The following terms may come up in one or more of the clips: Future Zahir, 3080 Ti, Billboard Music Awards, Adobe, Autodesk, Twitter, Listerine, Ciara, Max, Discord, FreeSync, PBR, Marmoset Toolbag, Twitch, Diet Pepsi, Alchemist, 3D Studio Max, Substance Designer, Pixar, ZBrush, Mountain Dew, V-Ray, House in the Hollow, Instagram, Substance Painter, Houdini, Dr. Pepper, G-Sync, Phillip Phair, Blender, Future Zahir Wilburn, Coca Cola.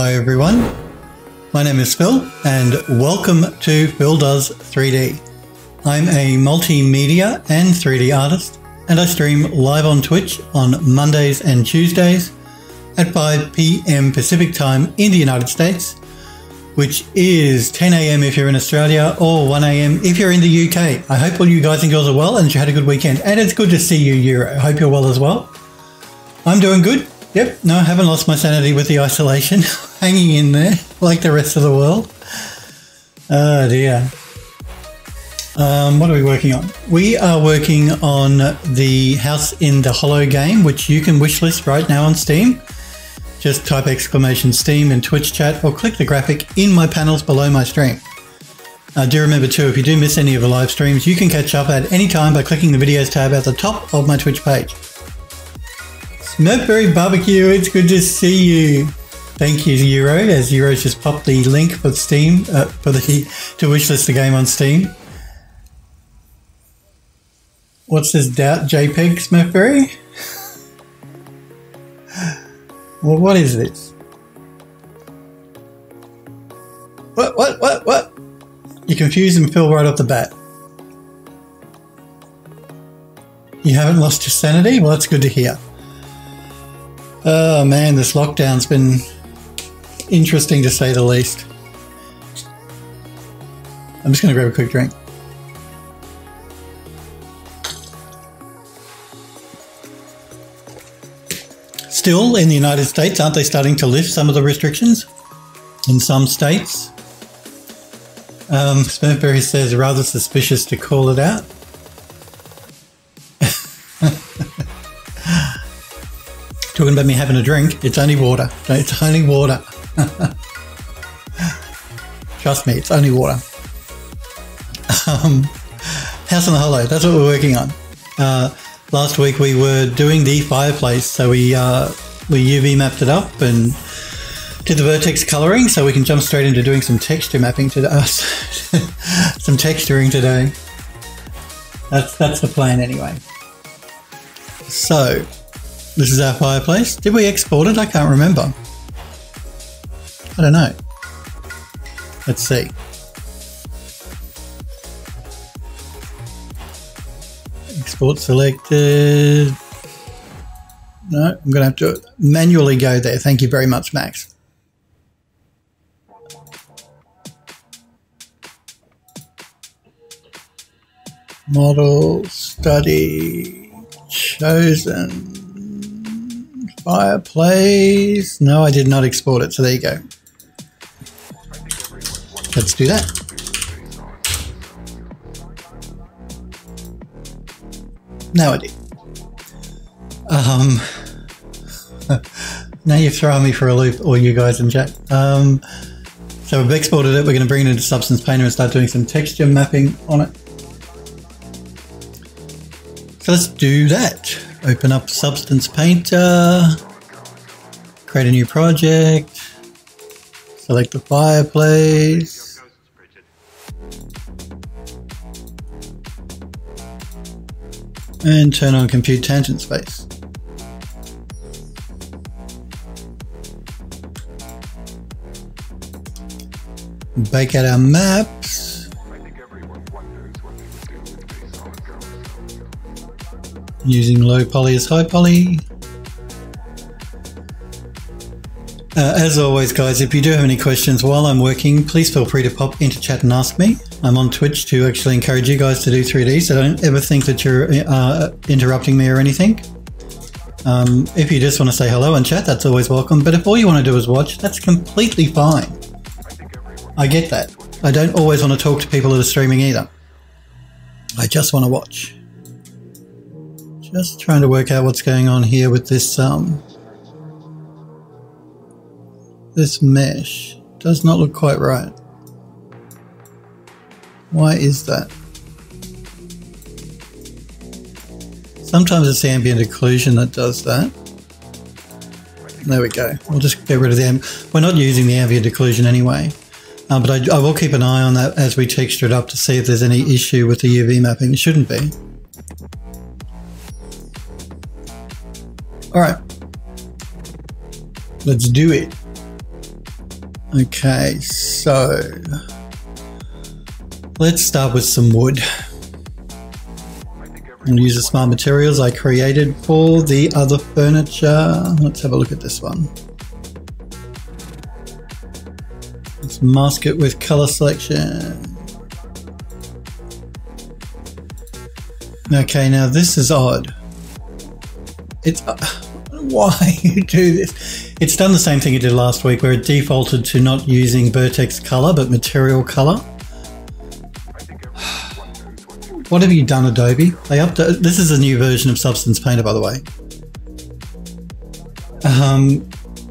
Hi everyone, my name is Phil and welcome to Phil Does 3D. I'm a multimedia and 3D artist and I stream live on Twitch on Mondays and Tuesdays at 5 PM Pacific Time in the United States, which is 10 AM if you're in Australia or 1 AM if you're in the UK. I hope all you guys and girls are well and you had a good weekend, and it's good to see you, Euro. I hope you're well as well. I'm doing good. Yep, no, I haven't lost my sanity with the isolation, hanging in there like the rest of the world. Oh dear. What are we working on? We are working on the House in the Hollow game, which you can wishlist right now on Steam. Just type exclamation Steam in Twitch chat or click the graphic in my panels below my stream. Do remember too, if you do miss any of the live streams, you can catch up at any time by clicking the videos tab at the top of my Twitch page. Nutberry Barbecue, it's good to see you. Thank you, Euro, as Euro's just popped the link for Steam, to wishlist the game on Steam. What's this doubt JPEG, Smurfberry? Well, what is this? What? You confused and Phil right off the bat. You haven't lost your sanity? Well, that's good to hear. Oh man, this lockdown's been interesting to say the least. I'm just going to grab a quick drink. Still in the United States, aren't they starting to lift some of the restrictions in some states? Smurfberry says, rather suspicious to call it out. Talking about me having a drink, it's only water. It's only water. Trust me, it's only water. House in the Hollow, that's what we're working on. Last week we were doing the fireplace, so we UV mapped it up and did the vertex colouring, so we can jump straight into doing some texture mapping today. Some texturing today. That's the plan anyway. So, this is our fireplace. Did we export it? I can't remember. I don't know. Let's see. Export selected. No, I'm going to have to manually go there. Thank you very much, Max. Model, study, chosen. Fireplace. No, I did not export it, so there you go. Let's do that. Now I did. Now you've thrown me for a loop, all you guys in chat. So we've exported it. We're going to bring it into Substance Painter and start doing some texture mapping on it. So let's do that. Open up Substance Painter, create a new project, select the fireplace. And turn on Compute Tangent Space. Bake out our maps. Using low poly as high poly. As always, guys, if you do have any questions while I'm working, please feel free to pop into chat and ask me. I'm on Twitch to actually encourage you guys to do 3D, so don't ever think that you're interrupting me or anything. If you just want to say hello and chat, that's always welcome. But if all you want to do is watch, that's completely fine. I get that. I don't always want to talk to people that are streaming either. I just want to watch. Just trying to work out what's going on here with this this mesh. Does not look quite right. Why is that? Sometimes it's the ambient occlusion that does that. There we go. We'll just get rid of the ambient. We're not using the ambient occlusion anyway, but I will keep an eye on that as we texture it up to see if there's any issue with the UV mapping. It shouldn't be. All right, let's do it. Okay, so let's start with some wood. And use the smart materials I created for the other furniture. Let's have a look at this one. Let's mask it with color selection. Okay, now this is odd. It's why you do this. It's done the same thing it did last week where it defaulted to not using vertex color but material color. What have you done, Adobe? This is a new version of Substance Painter, by the way.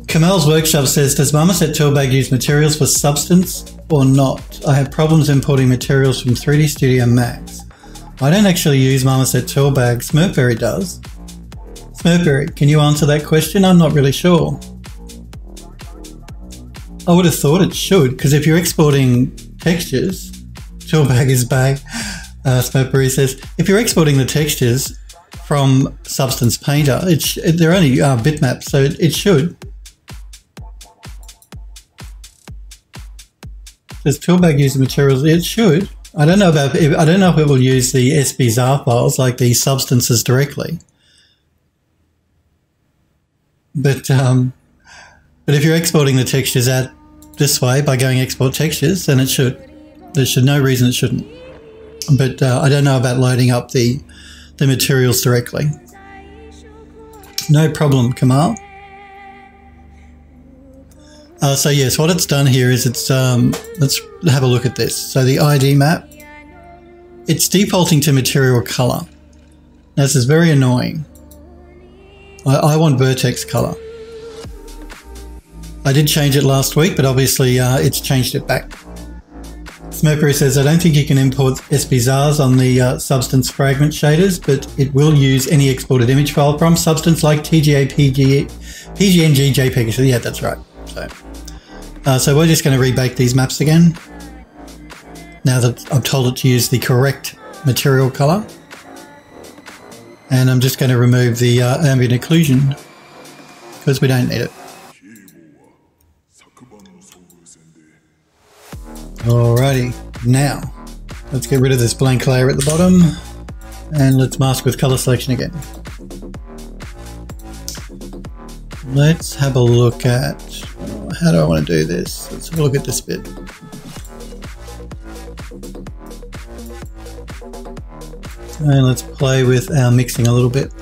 Kamel's Workshop says, does Marmoset Toolbag use materials for substance or not? I have problems importing materials from 3D Studio Max. I don't actually use Marmoset Toolbag. Smurfberry does. Smurfberry, can you answer that question? I'm not really sure. I would have thought it should, because if you're exporting textures, Toolbag is back. Smurfberry says, if you're exporting the textures from Substance Painter, they're only bitmaps, so it should. Does Toolbag use the materials? It should. I don't know if it will use the SBZAR files, like the substances directly. But if you're exporting the textures out this way by going export textures, then it should. There's no reason it shouldn't. But I don't know about loading up the materials directly. No problem, Kamal. So yes, what it's done here is it's, let's have a look at this. So the ID map, it's defaulting to material color. Now this is very annoying. I want vertex color. I did change it last week, but obviously it's changed it back. Smurfberry says, I don't think you can import SBZARs on the substance fragment shaders, but it will use any exported image file from substance like TGA, PGNG, JPEG. So yeah, that's right. So we're just going to rebake these maps again. Now that I've told it to use the correct material color. And I'm just going to remove the ambient occlusion because we don't need it. Alrighty, now let's get rid of this blank layer at the bottom and let's mask with color selection again. Let's have a look at, how do I want to do this? Let's have a look at this bit. And let's play with our mixing a little bit.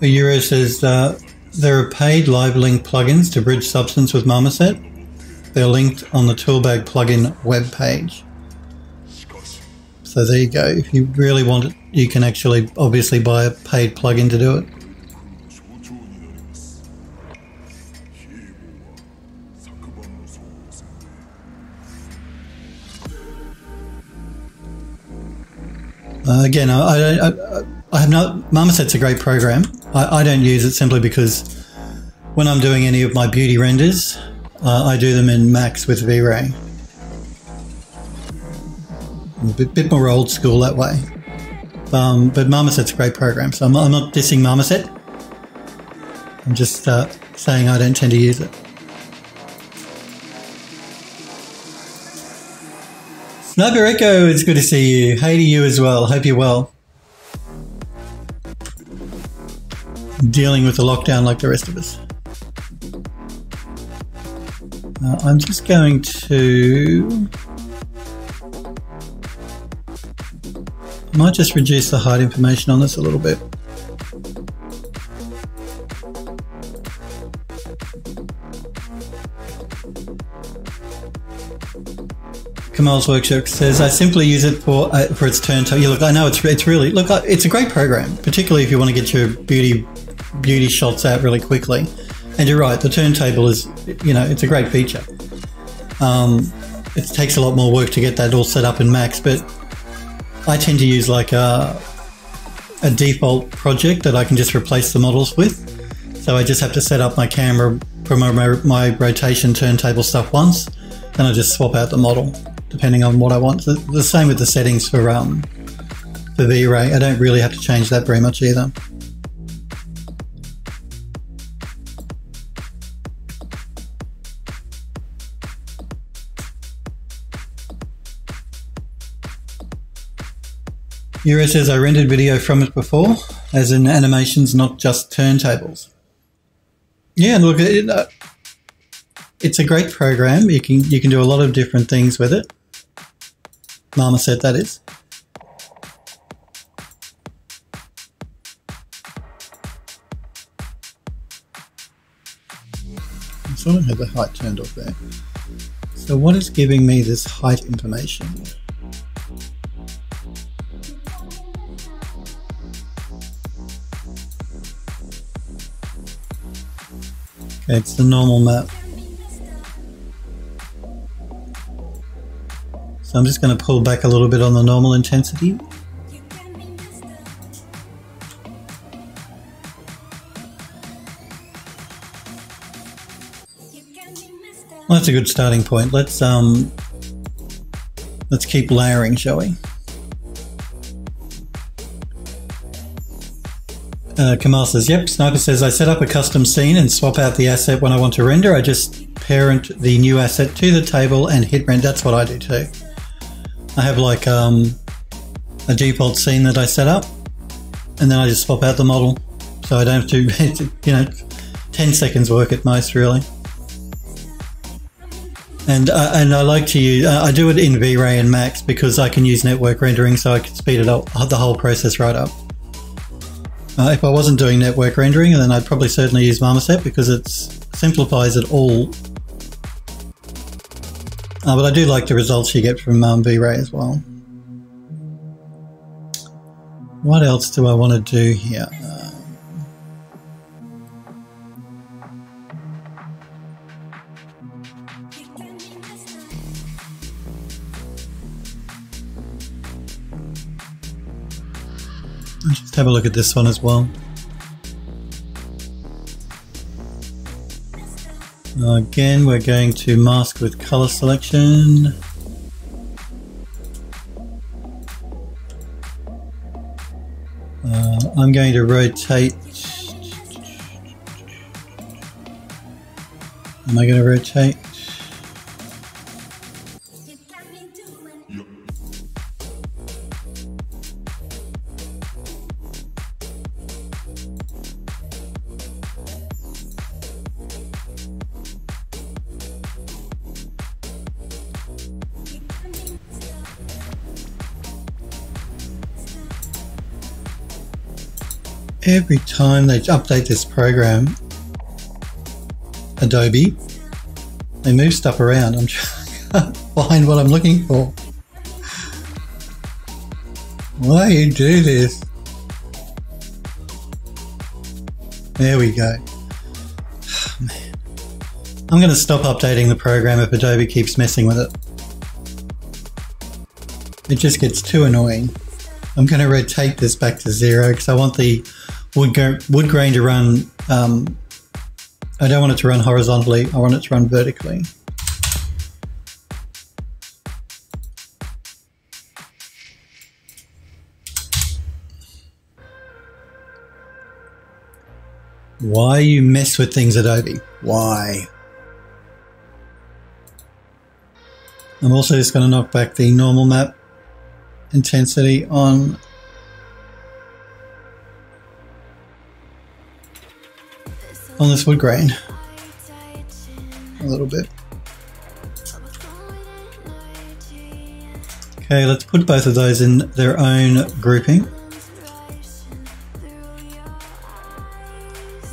Euro says there are paid live-link plugins to bridge Substance with Marmoset. They're linked on the Toolbag plugin web page. So there you go. If you really want it, you can actually obviously buy a paid plugin to do it. Again, I have not. Marmoset's a great program. I don't use it simply because when I'm doing any of my beauty renders, I do them in Max with V-Ray. A bit more old school that way. But Marmoset's a great program, so I'm not dissing Marmoset. I'm just saying I don't tend to use it. Sniper Echo, it's good to see you. Hey to you as well. Hope you're well. Dealing with the lockdown like the rest of us. I'm just going to... I might just reduce the height information on this a little bit. Kamal's Workshop says, I simply use it for its turn time. Yeah, look, I know it's really, look, it's a great program, particularly if you want to get your beauty shots out really quickly. And you're right, the turntable is, you know, it's a great feature. It takes a lot more work to get that all set up in Max, but I tend to use like a default project that I can just replace the models with. So I just have to set up my camera for my rotation turntable stuff once, and I just swap out the model depending on what I want. The same with the settings for V-Ray. I don't really have to change that very much either. Yura says, I rendered video from it before, as in animations, not just turntables. Yeah, and look, it's a great program. You can do a lot of different things with it. Marmoset, that is. I sort of had the height turned off there. So what is giving me this height information? It's the normal map. So I'm just going to pull back a little bit on the normal intensity. Well, that's a good starting point. Let's keep layering, shall we? Kamal says, yep. Sniper says, I set up a custom scene and swap out the asset when I want to render. I just parent the new asset to the table and hit render. That's what I do too. I have like a default scene that I set up, and then I just swap out the model. So I don't have to, you know, 10 seconds work at most really. And I like to use, I do it in V-Ray and Max because I can use network rendering, so I can speed it up, the whole process right up. If I wasn't doing network rendering, then I'd probably certainly use Marmoset because it simplifies it all. But I do like the results you get from V-Ray as well. What else do I want to do here? Have a look at this one as well. Again, we're going to mask with color selection. I'm going to rotate. Am I going to rotate? Every time they update this program, Adobe, they move stuff around. I'm trying to find what I'm looking for. Why do you do this? There we go. Oh, man. I'm going to stop updating the program if Adobe keeps messing with it. It just gets too annoying. I'm going to rotate this back to 0 because I want the wood grain to run, I don't want it to run horizontally, I want it to run vertically. Why you mess with things, Adobe? Why? I'm also just going to knock back the normal map intensity on. On this wood grain, a little bit. Okay, let's put both of those in their own grouping.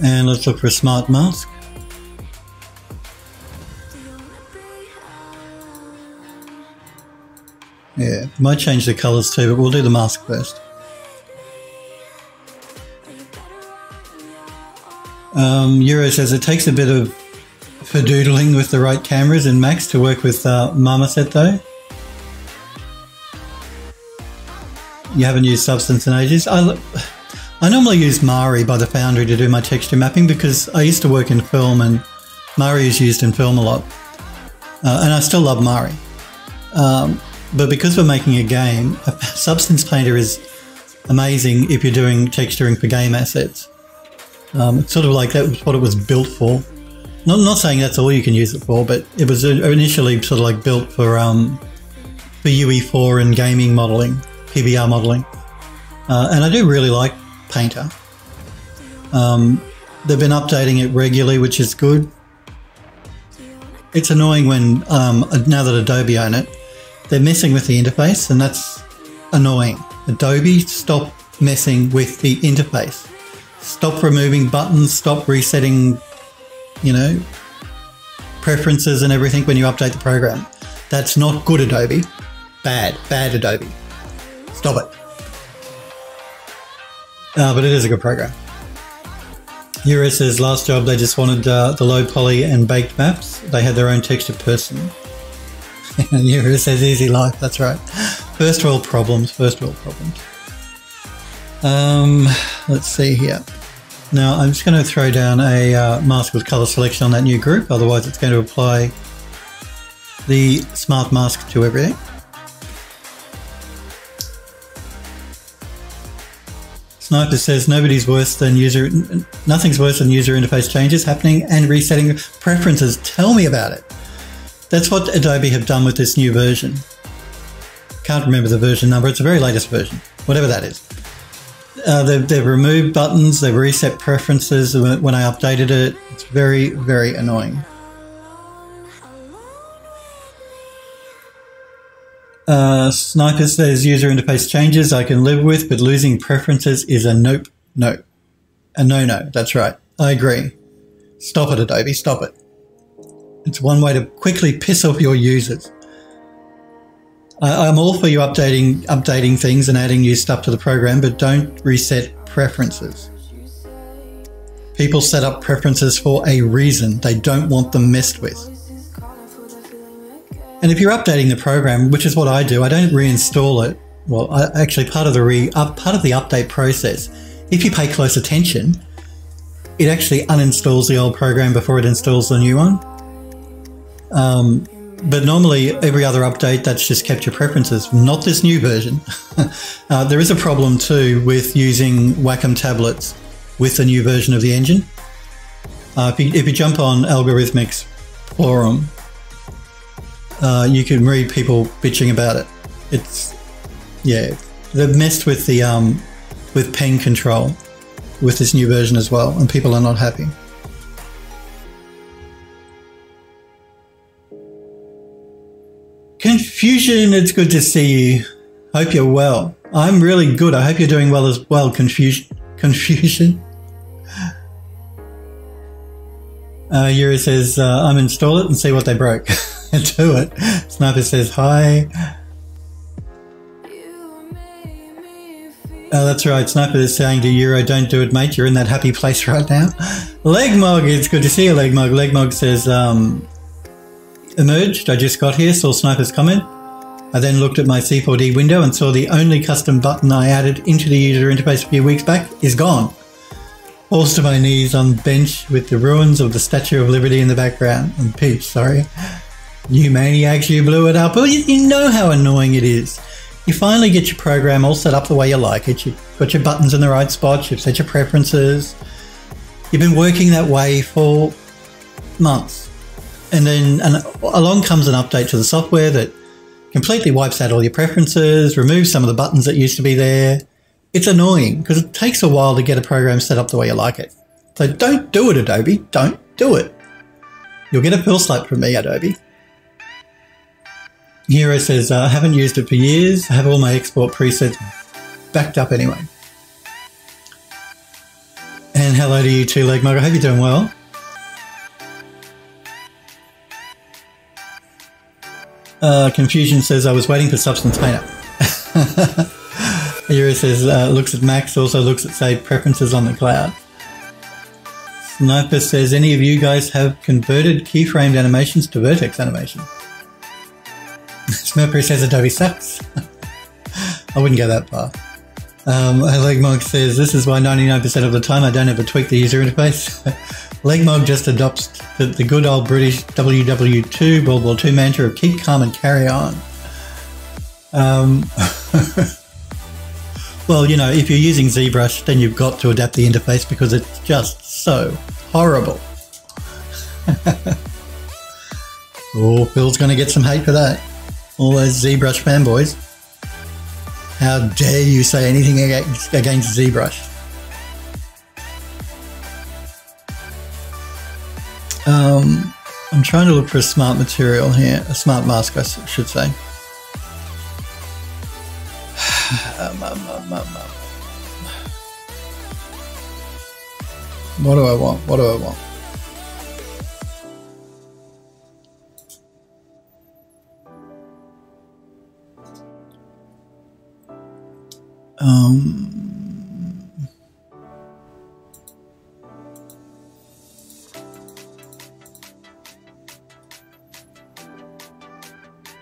And let's look for Smart Mask. Yeah, might change the colors too, but we'll do the mask first. Euro says it takes a bit of fadoodling with the right cameras in Max to work with Marmoset though. You haven't used Substance in ages. I normally use Mari by the Foundry to do my texture mapping because I used to work in film and Mari is used in film a lot. And I still love Mari. But because we're making a game, Substance Painter is amazing if you're doing texturing for game assets. It's sort of like that was what it was built for. Not saying that's all you can use it for, but it was initially sort of like built for UE4 and gaming modelling, PBR modelling. And I do really like Painter. They've been updating it regularly, which is good. It's annoying when, now that Adobe own it, they're messing with the interface, and that's annoying. Adobe, stop messing with the interface. Stop removing buttons, stop resetting, you know, preferences and everything when you update the program. That's not good, Adobe. Bad Adobe. Stop it. But it is a good program. Yura says last job they just wanted the low poly and baked maps. They had their own texture person. And Yura says easy life, that's right. First world problems. Let's see here. Now I'm just going to throw down a mask with colour selection on that new group, otherwise it's going to apply the smart mask to everything. Sniper says nobody's worse than nothing's worse than user interface changes happening and resetting preferences. Tell me about it. That's what Adobe have done with this new version. Can't remember the version number, it's the very latest version, whatever that is. They've removed buttons, they've reset preferences when I updated it. It's very, very annoying. Sniper says user interface changes I can live with, but losing preferences is a nope, no. A no-no, that's right. I agree. Stop it, Adobe, stop it. It's one way to quickly piss off your users. I'm all for you updating things and adding new stuff to the program, but don't reset preferences. People set up preferences for a reason. They don't want them messed with. And if you're updating the program, which is what I do, I don't reinstall it. Well, actually, part of the update process, if you pay close attention, it actually uninstalls the old program before it installs the new one. But normally every other update that's just kept your preferences, not this new version. There is a problem too with using Wacom tablets with the new version of the engine. If you jump on Algorithmic's forum, you can read people bitching about it. Yeah, they've messed with the with pen control with this new version as well, and people are not happy. Confusion, it's good to see you. Hope you're well. I'm really good. I hope you're doing well as well, Confusion. Yuri says, uninstall it and see what they broke. Do it. Sniper says, hi. Oh, that's right. Sniper is saying to Euro, don't do it, mate. You're in that happy place right now. Legmog, it's good to see you, Legmog. Legmog says, emerged. I just got here, saw Sniper's comment. I then looked at my C4D window and saw the only custom button I added into the user interface a few weeks back is gone. Falls to my knees on bench with the ruins of the Statue of Liberty in the background. And Peach, sorry. You maniacs, you blew it up. Well, you know how annoying it is. You finally get your program all set up the way you like it. You've got your buttons in the right spots. You've set your preferences. You've been working that way for months. And then along comes an update to the software that completely wipes out all your preferences, removes some of the buttons that used to be there. It's annoying because it takes a while to get a program set up the way you like it. So don't do it, Adobe. Don't do it. You'll get a pill slap from me, Adobe. Hero says, I haven't used it for years. I have all my export presets backed up anyway. And hello to you too, Leg Mug. I hope you're doing well. Confusion says, I was waiting for Substance Painter. Yuri says, looks at Max, also looks at, say, preferences on the cloud. Sniper says, any of you guys have converted keyframed animations to vertex animation? Sniper says, Adobe sucks. I wouldn't go that far. Legmog says, this is why 99% of the time I don't ever tweak the user interface. Legmog just adopts the good old British WW2, World War II mantra of keep calm and carry on. Well, you know, if you're using ZBrush, then you've got to adapt the interface because it's just so horrible. Oh, Phil's going to get some hate for that. All those ZBrush fanboys. How dare you say anything against ZBrush? I'm trying to look for a smart material here, a smart mask, I should say. What do I want? What do I want?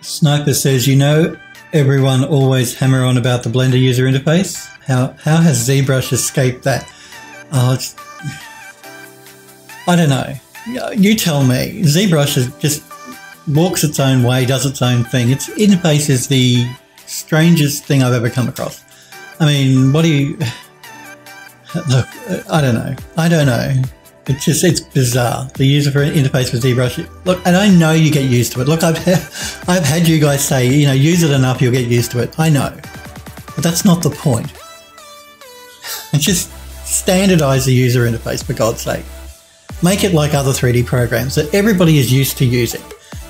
Sniper says, you know, everyone always hammer on about the Blender user interface. How has ZBrush escaped that? I don't know. You tell me. ZBrush is just walks its own way, does its own thing. Its interface is the strangest thing I've ever come across. I mean, what do you... Look, I don't know. I don't know. It's just, it's bizarre. The user interface with ZBrush. Look, and I know you get used to it. Look, I've had you guys say, you know, use it enough, you'll get used to it. I know. But that's not the point. It's just standardize the user interface, for God's sake. Make it like other 3D programs that everybody is used to using.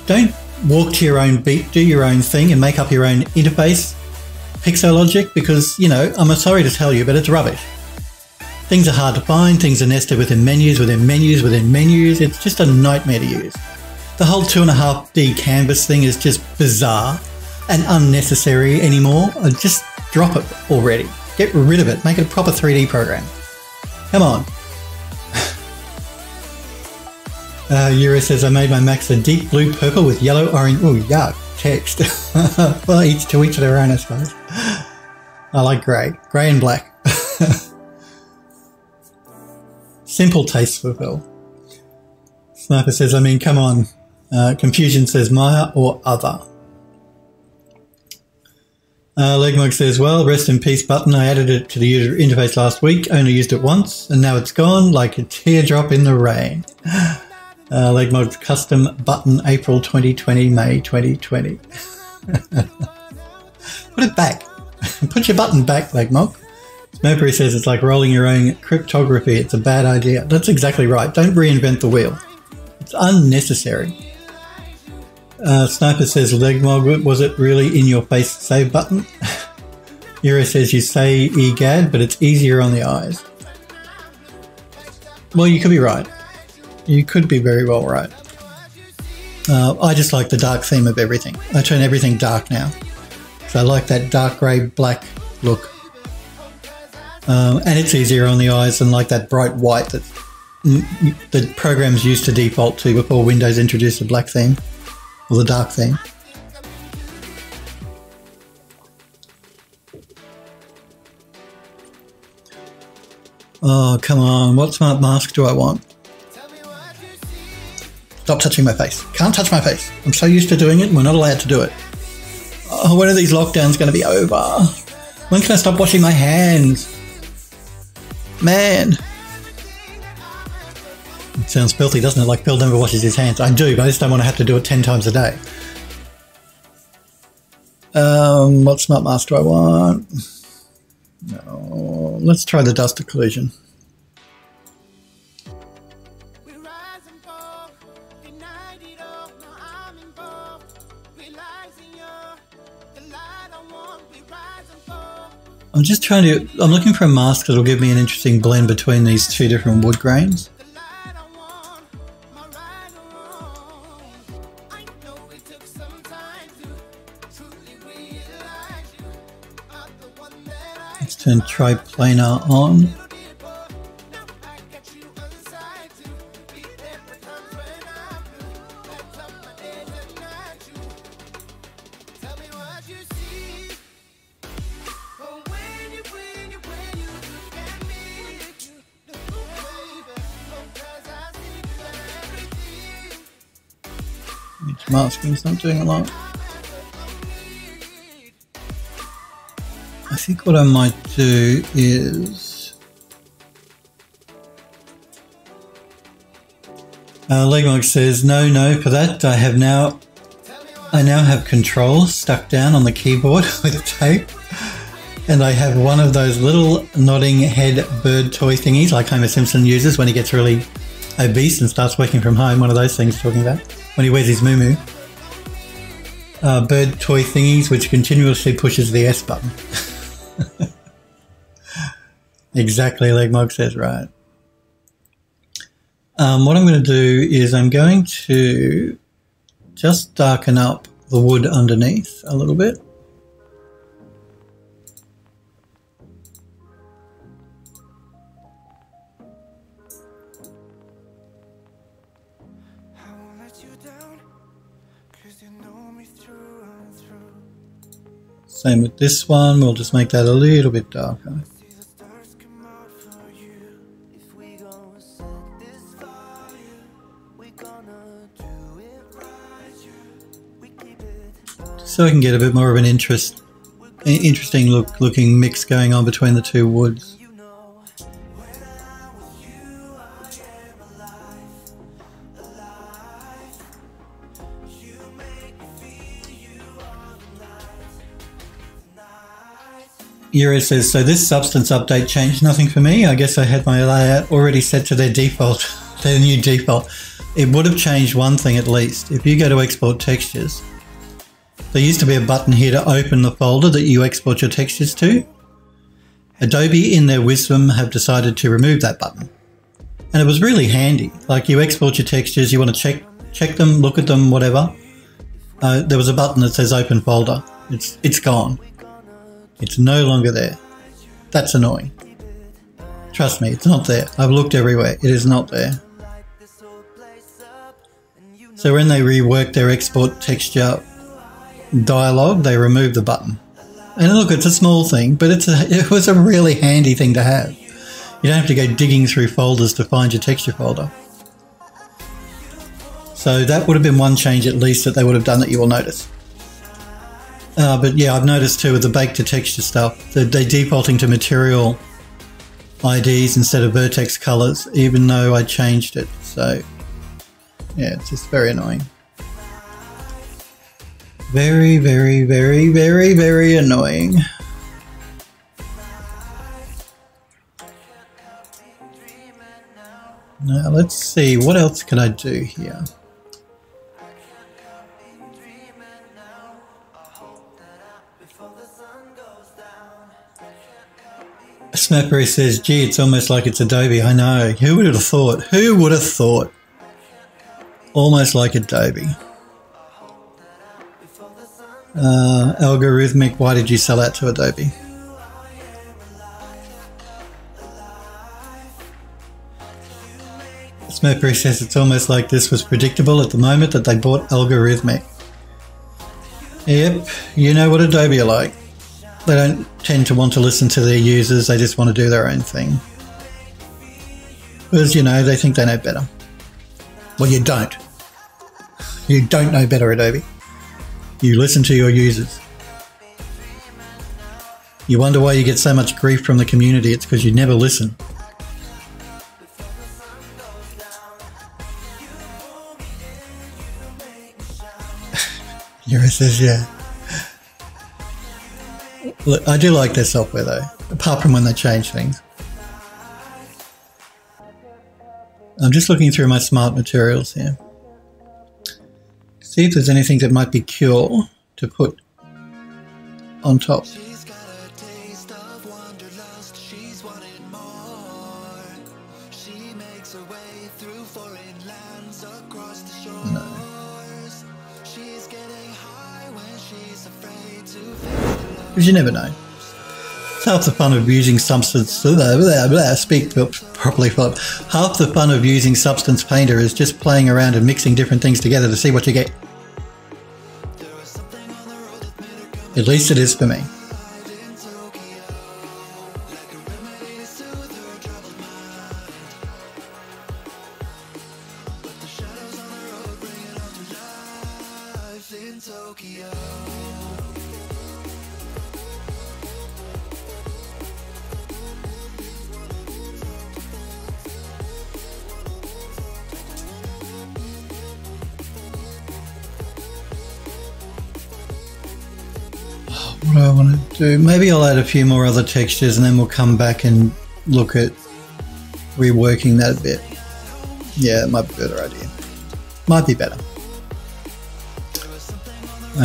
Don't walk to your own beat, do your own thing, and make up your own interface. Pixologic, because, you know, I'm sorry to tell you, but it's rubbish. Things are hard to find, things are nested within menus, within menus, within menus. It's just a nightmare to use. The whole 2.5D canvas thing is just bizarre and unnecessary anymore. Just drop it already. Get rid of it. Make it a proper 3D program. Come on. Yura says, I made my Max a deep blue purple with yellow, orange, ooh, yuck, text. Well, each to each their own, I suppose. I like grey. Grey and black. Simple taste for Phil. Sniper says, I mean, come on. Confusion says, Maya or other. Legmog says, well, rest in peace button. I added it to the user interface last week, only used it once, and now it's gone like a teardrop in the rain. Legmod custom button April 2020, May 2020. Put it back. Put your button back, Legmod. Mercury says it's like rolling your own cryptography. It's a bad idea. That's exactly right. Don't reinvent the wheel. It's unnecessary. Sniper says, Legmod, was it really in your face save button? Euro says you say egad, but it's easier on the eyes. Well, you could be right. You could be very well right. I just like the dark theme of everything. I turn everything dark now. So I like that dark grey, black look. And it's easier on the eyes than like that bright white that the programs used to default to before Windows introduced the black theme or the dark theme. Oh, come on. What smart mask do I want? Stop touching my face. Can't touch my face. I'm so used to doing it and we're not allowed to do it. Oh, when are these lockdowns going to be over? When can I stop washing my hands? Man. It sounds filthy, doesn't it? Like Phil never washes his hands. I do, but I just don't want to have to do it 10 times a day. What smart mask do I want? No. Let's try the dust occlusion. I'm just trying to, I'm looking for a mask that'll give me an interesting blend between these two different wood grains. Let's turn triplanar on. Masking's not doing a lot. I think what I might do is Legmark says no for that. I now have control stuck down on the keyboard with tape, and I have one of those little nodding head bird toy thingies like Homer Simpson uses when he gets really obese and starts working from home. One of those things talking about when he wears his moo-moo. Bird toy thingies, which continuously pushes the S button. Exactly, Legmog says, right. What I'm going to do is I'm going to just darken up the wood underneath a little bit. Same with this one, we'll just make that a little bit darker. So I can get a bit more of an interesting looking mix going on between the two woods. Yuri says, so this substance update changed nothing for me. I guess I had my layout already set to their default, their new default. It would have changed one thing at least. If you go to export textures, there used to be a button here to open the folder that you export your textures to. Adobe, in their wisdom, have decided to remove that button. And it was really handy. Like, you export your textures, you want to check them, look at them, whatever. There was a button that says open folder. It's gone. It's no longer there. That's annoying. Trust me, it's not there. I've looked everywhere. It is not there. So when they reworked their export texture dialog, they removed the button. And look, it's a small thing, but it was a really handy thing to have. You don't have to go digging through folders to find your texture folder. So that would have been one change at least that they would have done that you will notice. But yeah, I've noticed too with the bake to texture stuff, that they're defaulting to material IDs instead of vertex colors, even though I changed it. So yeah, it's just very annoying. Very, very, very, very, very annoying. Now let's see, what else can I do here? Snappery says, gee, it's almost like it's Adobe. I know. Who would have thought? Who would have thought? Almost like Adobe. Algorithmic, why did you sell out to Adobe? Snappery says, it's almost like this was predictable at the moment that they bought Algorithmic. Yep, you know what Adobe are like. They don't tend to want to listen to their users, they just want to do their own thing. Because, you know, they think they know better. Well, you don't. You don't know better, Adobe. You listen to your users. You wonder why you get so much grief from the community, it's because you never listen. Yuri says, yeah. Look, I do like their software though, apart from when they change things. I'm just looking through my smart materials here. See if there's anything that might be cool to put on top. through foreign lands across the shores. She's getting high when she's afraid to face the love. Because you never know. Half the fun of using Substance, half the fun of using Substance Painter is just playing around and mixing different things together to see what you get. At least it is for me. Maybe I'll add a few more other textures and then we'll come back and look at reworking that a bit. Yeah, it might be a better idea. Might be better.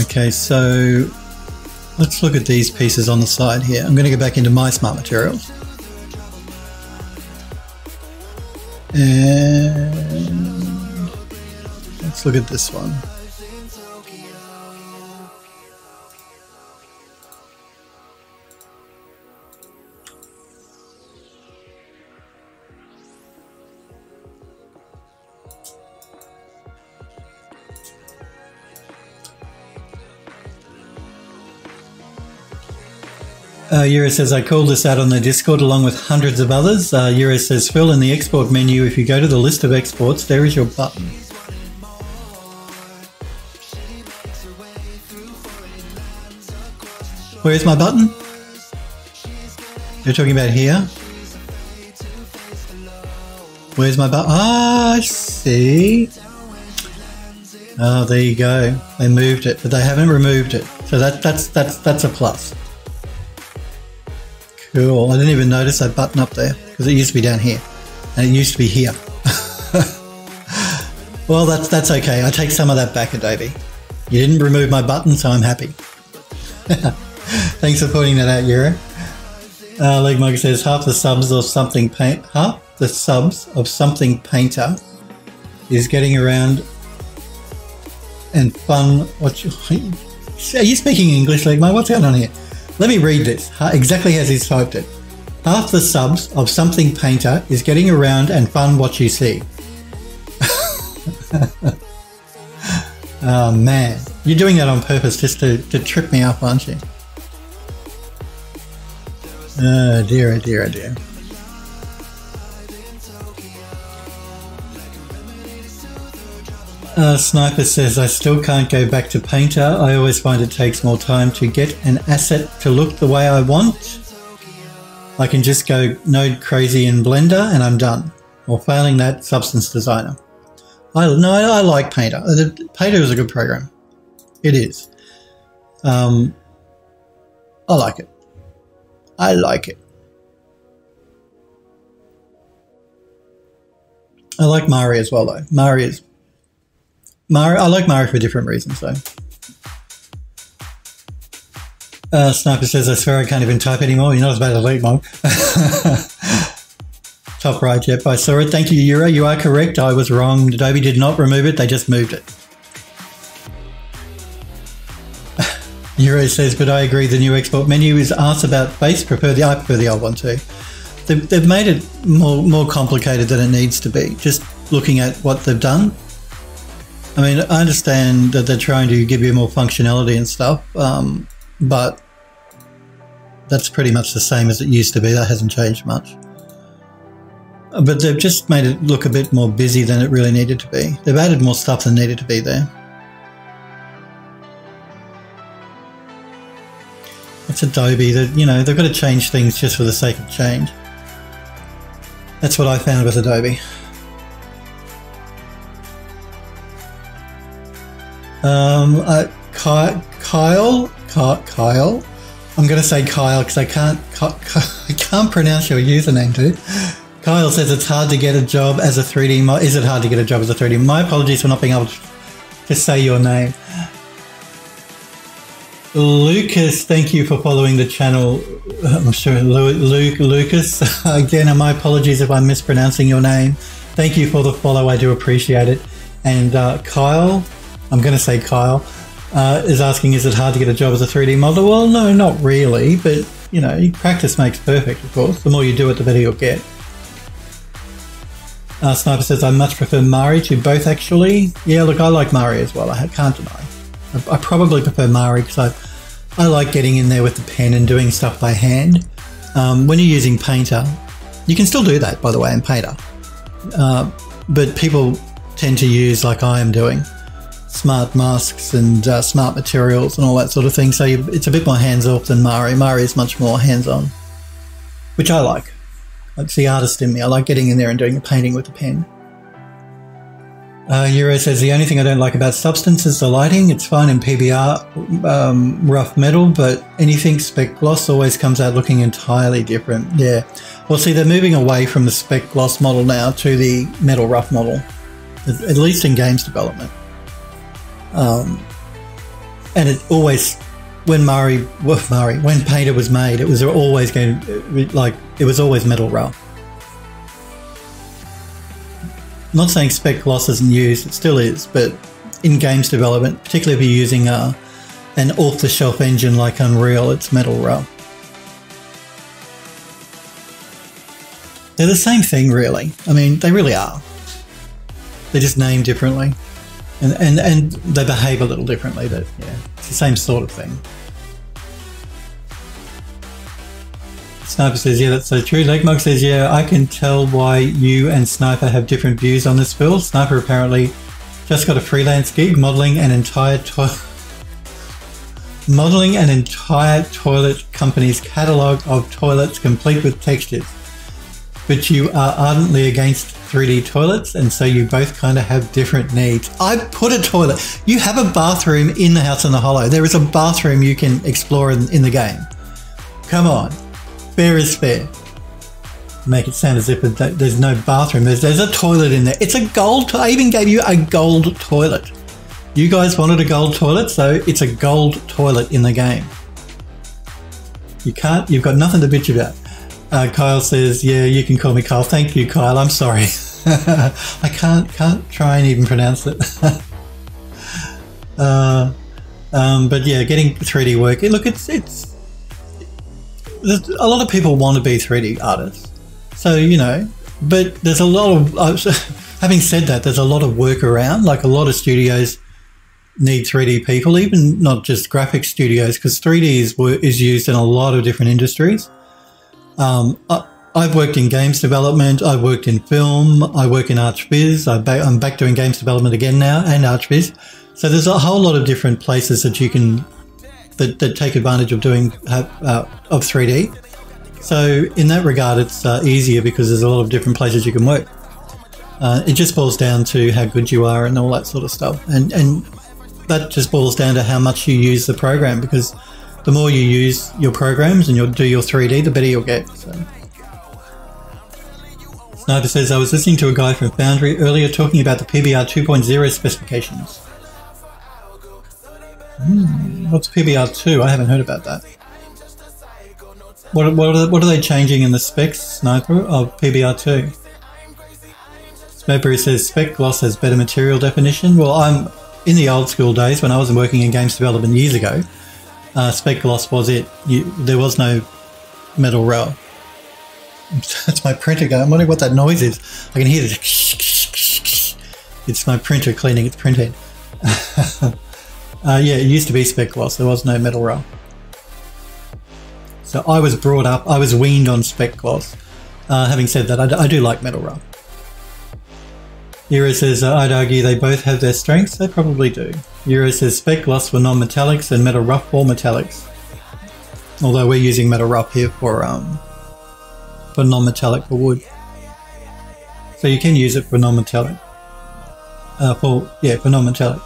Okay, so let's look at these pieces on the side here. I'm going to go back into my smart materials. And let's look at this one. Yura says, I called this out on the Discord along with hundreds of others. Yura says, Phil, in the export menu, if you go to the list of exports, there is your button. Where's my button? You're talking about here? Where's my button? Ah, I see. Oh, there you go. They moved it, but they haven't removed it. So that's a plus. Cool. I didn't even notice that button up there because it used to be down here and it used to be here. Well, that's okay. I take some of that back, Adobe. You didn't remove my button, so I'm happy. Thanks for pointing that out, Euro. Leg Mike says, half the subs of something painter is getting around and fun. Are you speaking English, Leg Mike? What's going on here? Let me read this, exactly as he's typed it. Half the subs of something painter is getting around and fun what you see. Oh man, you're doing that on purpose just to trip me up, aren't you? Oh dear, oh dear, oh dear. Sniper says, I still can't go back to Painter. I always find it takes more time to get an asset to look the way I want. I can just go node crazy in Blender and I'm done. Or failing that, Substance Designer. I like Painter. Painter is a good program. It is. I like it. I like it. I like Mari as well though. I like Mari for different reasons though. Sniper says, I swear I can't even type anymore. You're not as bad as League Monk. Top right, yep, I saw it. Thank you, Yura. You are correct. I was wrong. Adobe did not remove it. They just moved it. Yura says, but I agree the new export menu is asked about base. I prefer the old one too. They've made it more complicated than it needs to be. Just looking at what they've done. I mean, I understand that they're trying to give you more functionality and stuff, but that's pretty much the same as it used to be. That hasn't changed much. But they've just made it look a bit more busy than it really needed to be. They've added more stuff than needed to be there. It's Adobe. They've got to change things just for the sake of change. That's what I found with Adobe. Kyle, I'm going to say Kyle because I can't pronounce your username, dude. Kyle says it's hard to get a job as a 3D mod. Is it hard to get a job as a 3D? My apologies for not being able to say your name. Lucas, thank you for following the channel. I'm sure Lucas. Again, my apologies if I'm mispronouncing your name. thank you for the follow. I do appreciate it. And Kyle, I'm going to say Kyle, is asking, is it hard to get a job as a 3D modeler? Well, no, not really. But, you know, practice makes perfect, of course. The more you do it, the better you'll get. Sniper says, I much prefer Mari to both, actually. Yeah, look, I like Mari as well. I can't deny. I probably prefer Mari because I like getting in there with the pen and doing stuff by hand. When you're using Painter, you can still do that, by the way, in Painter. But people tend to use, like I am doing, smart masks and smart materials and all that sort of thing. So it's a bit more hands-off than Mari. Mari is much more hands-on, which I like. It's the artist in me. I like getting in there and doing the painting with the pen. Euro says, the only thing I don't like about Substance is the lighting. It's fine in PBR, rough metal, but anything spec gloss always comes out looking entirely different. Yeah. Well, see, they're moving away from the spec gloss model now to the metal rough model, at least in games development. And it always, when Painter was made, it was always going to, like, it was always metal rough. I'm not saying spec gloss isn't used, it still is, but in games development, particularly if you're using an off-the-shelf engine like Unreal, it's metal rough. They're the same thing, really. I mean, they really are. They're just named differently, and they behave a little differently, but yeah, it's the same sort of thing. Sniper says, yeah, that's so true. Legmug says, yeah, I can tell why you and Sniper have different views on this build. Sniper apparently just got a freelance gig modeling an entire toilet company's catalogue of toilets complete with textures. But you are ardently against 3D toilets, and so you both kind of have different needs. I put a toilet. You have a bathroom in the House in the Hollow. There is a bathroom you can explore in the game. Come on. Fair is fair. Make it sound as if there's no bathroom. There's a toilet in there. It's a gold. I even gave you a gold toilet. You guys wanted a gold toilet, so it's a gold toilet in the game. You can't. You've got nothing to bitch about. Kyle says, "Yeah, you can call me Kyle." Thank you, Kyle. I'm sorry. I can't try and even pronounce it. But yeah, getting 3D work. Look, it's. A lot of people want to be 3D artists, so you know, but there's a lot of, having said that, there's a lot of work around, like a lot of studios need 3D people, even not just graphic studios, because 3D is used in a lot of different industries. I've worked in games development, I've worked in film, I work in ArchViz, I'm back doing games development again now, and ArchViz, so there's a whole lot of different places that you can that take advantage of doing of 3D. So in that regard, it's easier because there's a lot of different places you can work. It just boils down to how good you are and all that sort of stuff. And that just boils down to how much you use the program, because the more you use your programs and you'll do your 3D, the better you'll get. So. Sniper says, I was listening to a guy from Foundry earlier talking about the PBR 2.0 specifications. What's PBR2? I haven't heard about that. What are they changing in the specs, Sniper, of PBR2? Sniper says spec gloss has better material definition. Well, I'm in the old school days when I was working in games development years ago. Spec gloss was it. There was no metal rail. That's my printer going. I'm wondering what that noise is. I can hear it. It's my printer cleaning its printhead. Yeah, it used to be spec gloss. There was no metal roll. So I was brought up, I was weaned on spec gloss. Having said that, I do like metal roll. Euro says, I'd argue they both have their strengths. They probably do. Euro says spec gloss for non-metallics and metal rough for metallics. Although we're using metal rough here for non-metallic, for wood. So you can use it for non-metallic. For non-metallic.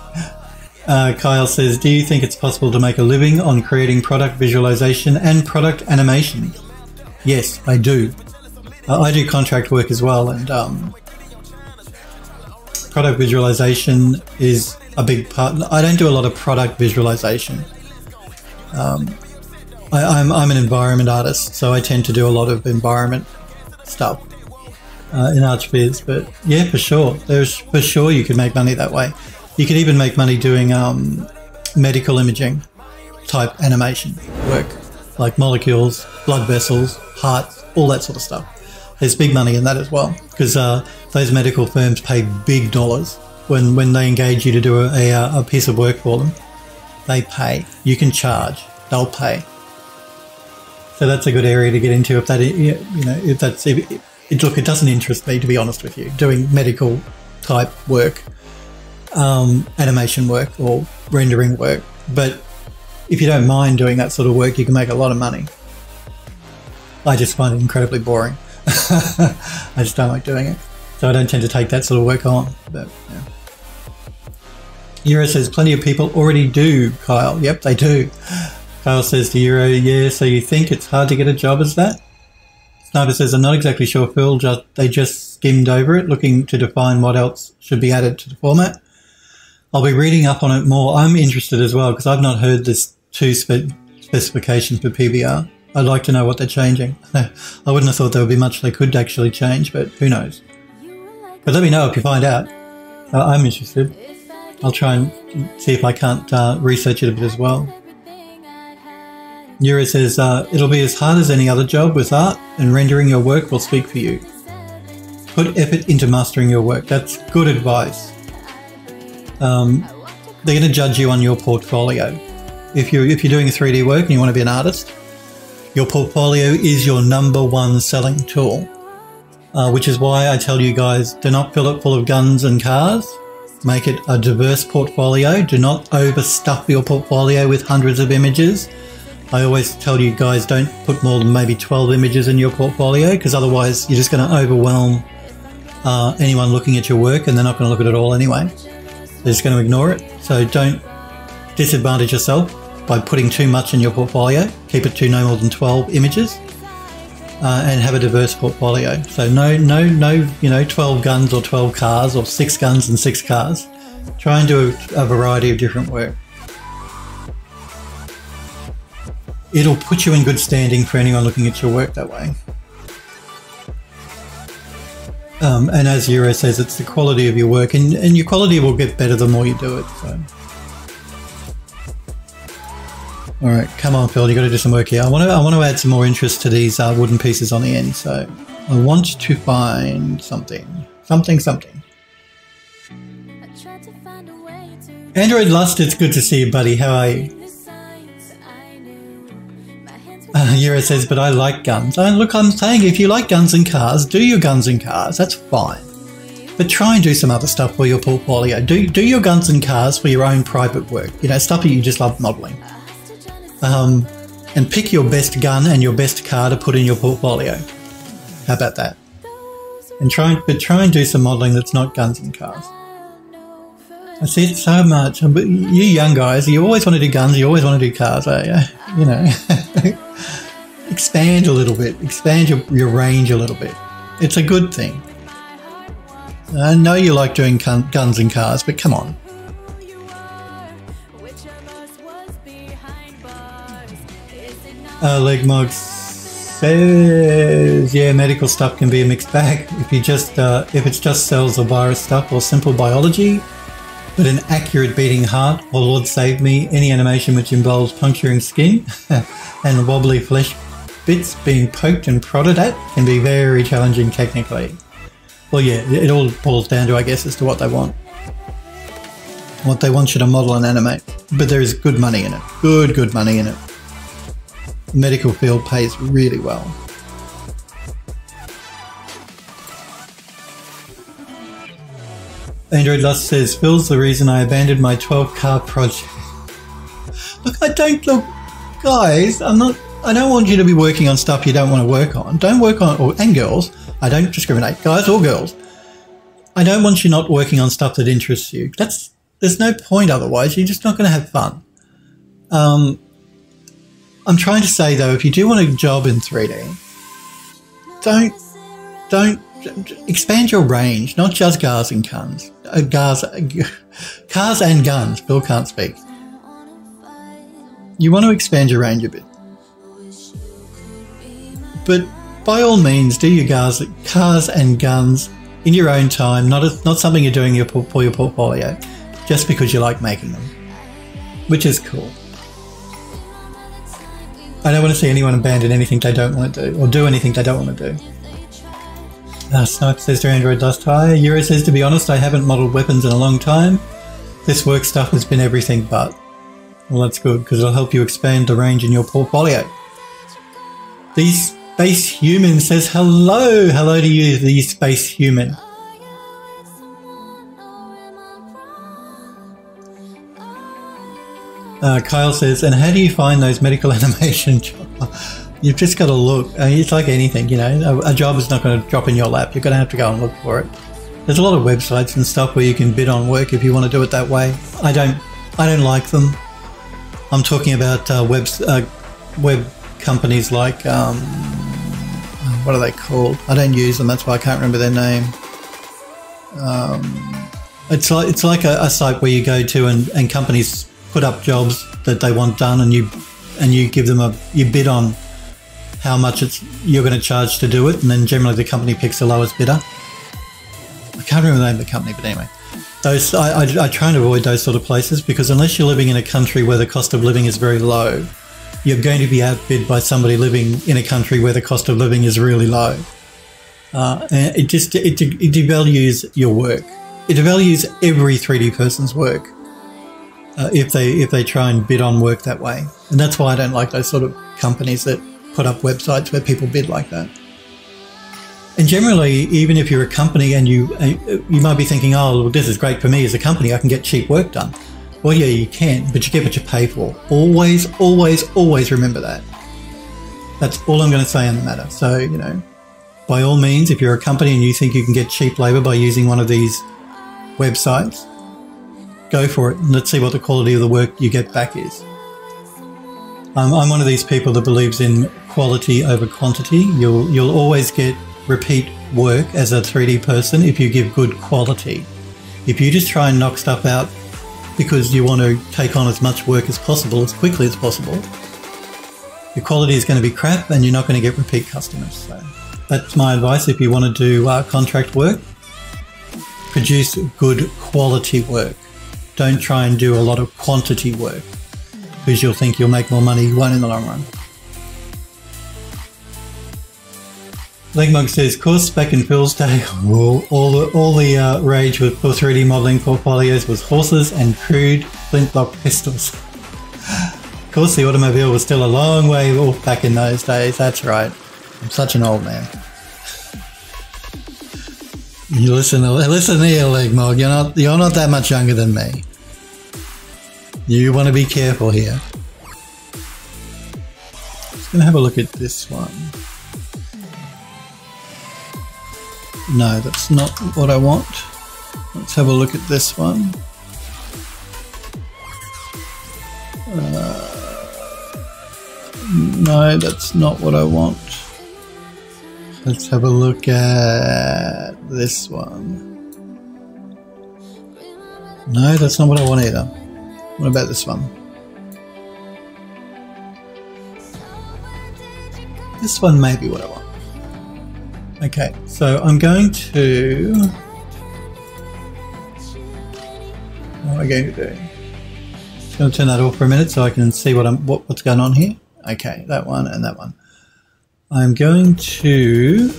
Kyle says, do you think it's possible to make a living on creating product visualization and product animation? Yes, I do. I do contract work as well, and product visualization is a big part. I don't do a lot of product visualization. I'm an environment artist, so I tend to do a lot of environment stuff. in ArchBiz. But yeah, for sure, there's for sure you can make money that way. You can even make money doing medical imaging type animation work, like molecules, blood vessels, hearts, all that sort of stuff. There's big money in that as well, because those medical firms pay big dollars when they engage you to do a piece of work for them. They pay. You can charge. They'll pay. So that's a good area to get into if that, you know, if that's, look, it doesn't interest me, to be honest with you, doing medical type work, animation work or rendering work. But if you don't mind doing that sort of work, you can make a lot of money. I just find it incredibly boring. I just don't like doing it. So I don't tend to take that sort of work on. But yeah. Euro says plenty of people already do, Kyle. Yep, they do. Kyle says to Euro, yeah, so you think it's hard to get a job as that? Sniper says, I'm not exactly sure, Phil. They just skimmed over it, looking to define what else should be added to the format. I'll be reading up on it more. I'm interested as well because I've not heard this two specifications for PBR. I'd like to know what they're changing. I wouldn't have thought there would be much they could actually change, but who knows. But let me know if you find out. I'm interested. I'll try and see if I can't research it a bit as well. Yuri says, it'll be as hard as any other job with art, and rendering your work will speak for you. Put effort into mastering your work. That's good advice. They're going to judge you on your portfolio. If you're doing 3D work and you want to be an artist, your portfolio is your #1 selling tool, which is why I tell you guys, do not fill it full of guns and cars. Make it a diverse portfolio. Do not overstuff your portfolio with hundreds of images. I always tell you guys, don't put more than maybe 12 images in your portfolio, because otherwise you're just going to overwhelm anyone looking at your work, and they're not going to look at it all anyway. They're just going to ignore it. So don't disadvantage yourself by putting too much in your portfolio. Keep it to no more than 12 images, and have a diverse portfolio. So no, you know, 12 guns or 12 cars or 6 guns and 6 cars. Try and do a variety of different work. It'll put you in good standing for anyone looking at your work that way. And as Euro says, it's the quality of your work, and your quality will get better the more you do it. So. All right, come on, Phil, you got to do some work here. I want to add some more interest to these wooden pieces on the end. So I want to find something. Android Lust, it's good to see you, buddy. How are you? Euro says, but I like guns. Oh, look, I'm saying if you like guns and cars, do your guns and cars. That's fine. But try and do some other stuff for your portfolio. Do your guns and cars for your own private work. You know, stuff that you just love modelling. And pick your best gun and your best car to put in your portfolio. How about that? And try and do some modelling that's not guns and cars. I see it so much. But you young guys, you always want to do guns, you always want to do cars, you know. Expand a little bit. Expand your range a little bit. It's a good thing. I know you like doing guns and cars, but come on. Legmog says, yeah, medical stuff can be a mixed bag. If it's just cells or virus stuff or simple biology, but an accurate beating heart, or oh Lord save me, any animation which involves puncturing skin and wobbly flesh bits being poked and prodded at can be very challenging technically. Well, yeah, it all boils down to, I guess, as to what they want. What they want you to model and animate. But there is good money in it. Good money in it. The medical field pays really well. Android Lust says, Phil's the reason I abandoned my 12-car project. Look, guys, I don't want you to be working on stuff you don't want to work on. Don't work on, and girls, I don't discriminate, guys or girls. I don't want you not working on stuff that interests you. There's no point otherwise, you're just not going to have fun. I'm trying to say though, if you do want a job in 3D, don't expand your range, not just cars and guns. Cars and guns. Bill can't speak. You want to expand your range a bit, but by all means, do your cars and guns in your own time, not something you're doing for your portfolio, just because you like making them, which is cool. I don't want to see anyone abandon anything they don't want to do, or do anything they don't want to do. Snipe says to Android Dust Hire. Euro says, to be honest, I haven't modelled weapons in a long time. This work stuff has been everything but. Well, that's good, because it'll help you expand the range in your portfolio. The Space Human says hello. Hello to you, the Space Human. Kyle says, and how do you find those medical animation jobs? You've just got to look. I mean, it's like anything, you know. A job is not going to drop in your lap. You're going to have to go and look for it. There's a lot of websites and stuff where you can bid on work if you want to do it that way. I don't like them. I'm talking about web companies like what are they called? I don't use them. That's why I can't remember their name. It's like a site where you go to and companies put up jobs that they want done, and you give them you bid on how much you're going to charge to do it, and then generally the company picks the lowest bidder. I can't remember the name of the company, but anyway. Those, I try and avoid those sort of places, because unless you're living in a country where the cost of living is very low, you're going to be outbid by somebody living in a country where the cost of living is really low. And it devalues your work. It devalues every 3D person's work if they try and bid on work that way. And that's why I don't like those sort of companies that put up websites where people bid like that. And generally, even if you're a company and you might be thinking, oh, well, this is great for me as a company, I can get cheap work done. Well, yeah, you can, but you get what you pay for. Always, always, always remember that. That's all I'm going to say on the matter. So, you know, by all means, if you're a company and you think you can get cheap labor by using one of these websites, go for it, and let's see what the quality of the work you get back is. I'm one of these people that believes in quality over quantity. You'll always get repeat work as a 3D person if you give good quality. If you just try and knock stuff out because you want to take on as much work as possible as quickly as possible, your quality is going to be crap and you're not going to get repeat customers. So that's my advice. If you want to do contract work, produce good quality work. Don't try and do a lot of quantity work, because you'll think you'll make more money, you won't in the long run. Legmog says, course back in Phil's day, all the rage with 3D modelling portfolios was horses and crude flintlock pistols. Of course, the automobile was still a long way off back in those days. That's right. I'm such an old man. You listen here, Legmog. You're not that much younger than me. You want to be careful here. Just going to have a look at this one. No, that's not what I want. Let's have a look at this one. No, that's not what I want. Let's have a look at this one. No, that's not what I want either. What about this one? This one may be what I want. Okay, so I'm going to... What am I going to do? I'm going to turn that off for a minute so I can see what's going on here. Okay, that one and that one. I'm going to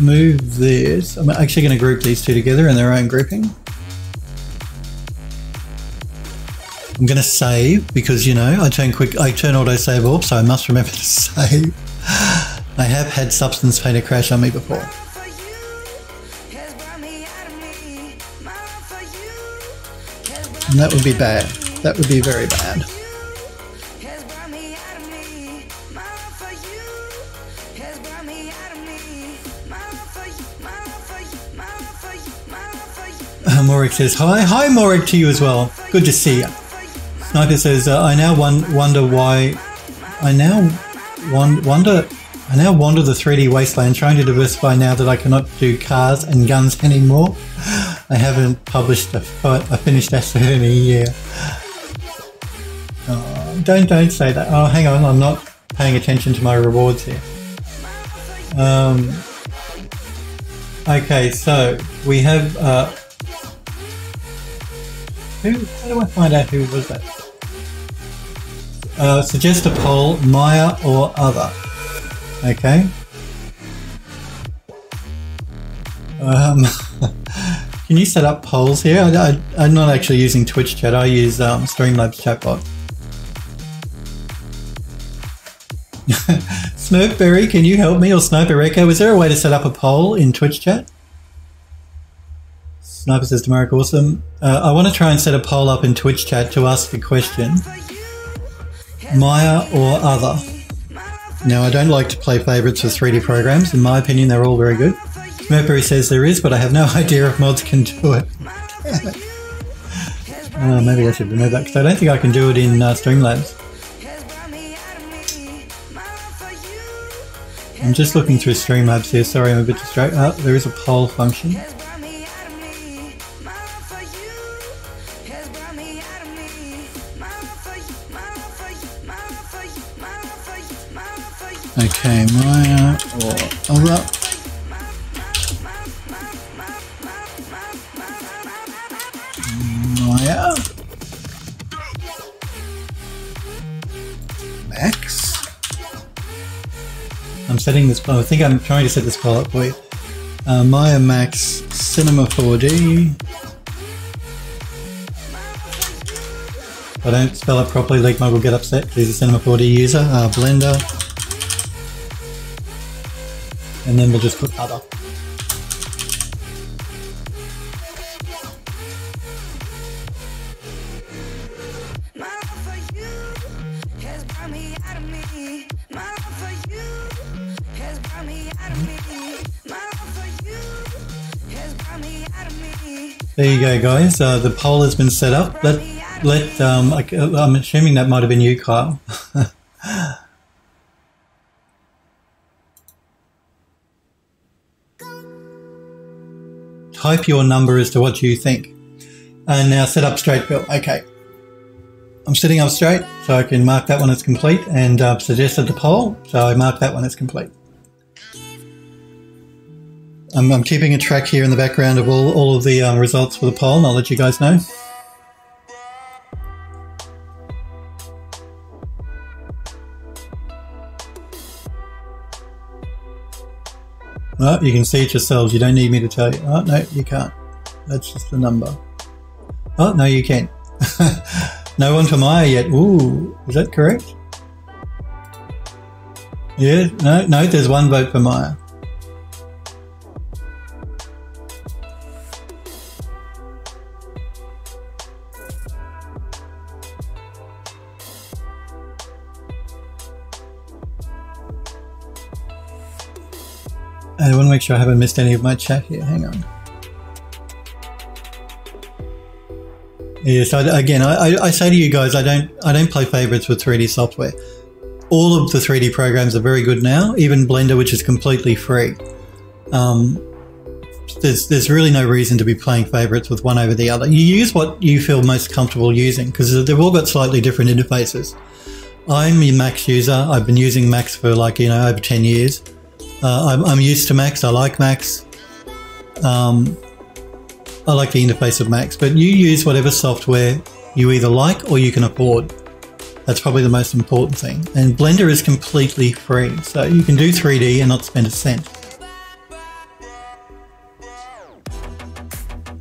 move this. I'm actually going to group these two together in their own grouping. I'm going to save because, you know, I turn autosave off, so I must remember to save. I have had Substance Painter crash on me before. And that would be bad. That would be very bad. Morik says, hi. Hi, Morik, to you as well. Good to see you. Sniper says, I now wander the 3D wasteland trying to diversify now that I cannot do cars and guns anymore. I haven't published a finished asset in a year. Oh, don't say that. Oh, hang on, I'm not paying attention to my rewards here. Okay, so we have how do I find out who was that? Suggest a poll, Maya or other. Okay. Can you set up polls here? I'm not actually using Twitch chat, I use Streamlabs chatbot. Snurkberry, can you help me? Or Sniper Echo, is there a way to set up a poll in Twitch chat? Sniper says to Marek, awesome. I want to try and set a poll up in Twitch chat to ask a question. Maya or other. Now, I don't like to play favourites with 3D programs. In my opinion, they're all very good. Mercury says there is, but I have no idea if mods can do it. Damn it. Maybe I should remove that, because I don't think I can do it in Streamlabs. I'm just looking through Streamlabs here. Sorry, I'm a bit distracted. Oh, there is a poll function. Okay, Maya or other. Maya. Max. I'm setting this, I think I'm trying to set this poll up for you. Maya, Max, Cinema 4D. If I don't spell it properly, Legmug will get upset because he's a Cinema 4D user. Blender. And then we'll just put other. There you go, guys. The poll has been set up. I'm assuming that might have been you, Kyle. Type your number as to what you think. And now set up straight build. Okay. I'm setting up straight, so I can mark that one as complete, and I've suggested the poll, so I mark that one as complete. I'm keeping a track here in the background of all of the results for the poll, and I'll let you guys know. Oh, you can see it yourselves, you don't need me to tell you. Oh, no, you can't. That's just the number. Oh, no, you can. No one for Maya yet. Ooh, is that correct? Yeah, no, there's one vote for Maya. I want to make sure I haven't missed any of my chat here. Hang on. Yes, I say to you guys, I don't play favorites with 3D software. All of the 3D programs are very good now. Even Blender, which is completely free. There's really no reason to be playing favorites with one over the other. You use what you feel most comfortable using because they've all got slightly different interfaces. I'm a Max user. I've been using Max for over 10 years. I'm used to Max, I like Max, I like the interface of Max, but you use whatever software you either like or you can afford. That's probably the most important thing. And Blender is completely free, so you can do 3D and not spend a cent.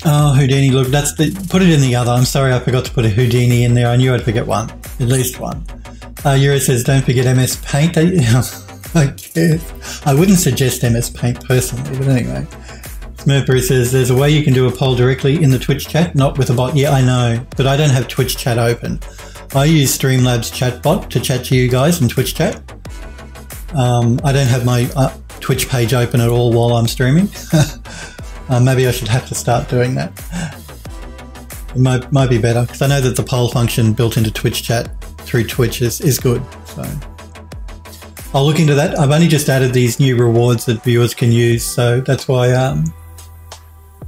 Oh, Houdini, look, put it in the other. I'm sorry I forgot to put a Houdini in there, I knew I'd forget one, at least one. Yuri says, don't forget MS Paint. I guess. I wouldn't suggest MS Paint personally, but anyway. Smurfberry says, there's a way you can do a poll directly in the Twitch chat, not with a bot. Yeah, I know, but I don't have Twitch chat open. I use Streamlabs chatbot to chat to you guys in Twitch chat. I don't have my Twitch page open at all while I'm streaming. Maybe I should have to start doing that. It might be better, because I know that the poll function built into Twitch chat through Twitch is good, so. I'll look into that. I've only just added these new rewards that viewers can use, so that's why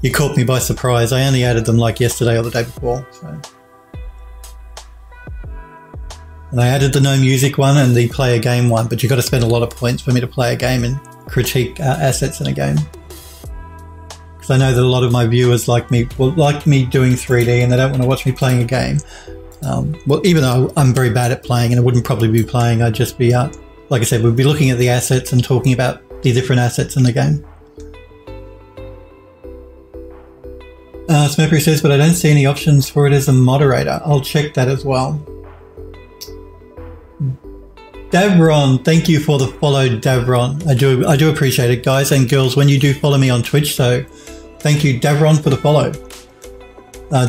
you caught me by surprise. I only added them like yesterday or the day before. So. And I added the no music one and the play a game one, but you've got to spend a lot of points for me to play a game in critique assets in a game. Because I know that a lot of my viewers like me doing 3D, and they don't want to watch me playing a game. Well, even though I'm very bad at playing, and I wouldn't probably be playing, I'd just be out. Like I said, we'd be looking at the assets and talking about the different assets in the game. Symmetry says, but I don't see any options for it as a moderator. I'll check that as well. Davron, thank you for the follow, Davron. I do appreciate it, guys and girls, when you do follow me on Twitch. So thank you, Davron, for the follow.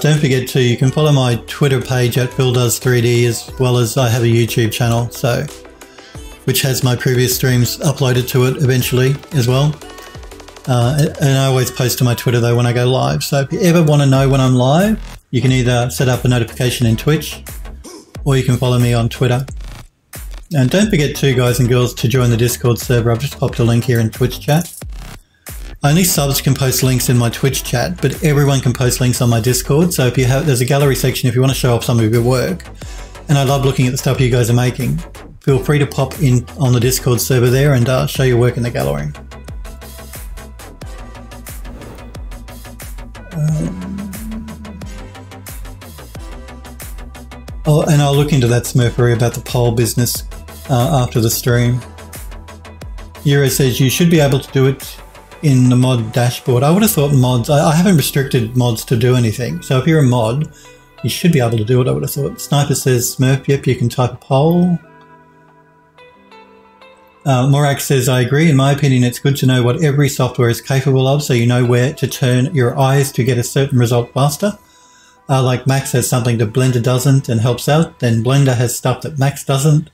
Don't forget to, you can follow my Twitter page at PhilDoes3D, as well as I have a YouTube channel, so which has my previous streams uploaded to it eventually as well. And I always post to my Twitter though when I go live. So if you ever want to know when I'm live, you can either set up a notification in Twitch, or you can follow me on Twitter. And don't forget too, guys and girls, to join the Discord server. I've just popped a link here in Twitch chat. Only subs can post links in my Twitch chat, but everyone can post links on my Discord. So if you have, there's a gallery section if you want to show off some of your work. And I love looking at the stuff you guys are making. Feel free to pop in on the Discord server there and show your work in the gallery. And I'll look into that, Smurfery, about the poll business after the stream. Euro says you should be able to do it in the mod dashboard. I would have thought mods, I haven't restricted mods to do anything. So if you're a mod, you should be able to do it, I would have thought. Sniper says, Smurf, yep, you can type a poll. Morak says, I agree. In my opinion, it's good to know what every software is capable of, so you know where to turn your eyes to get a certain result faster. Like Max has something that Blender doesn't and helps out, then Blender has stuff that Max doesn't.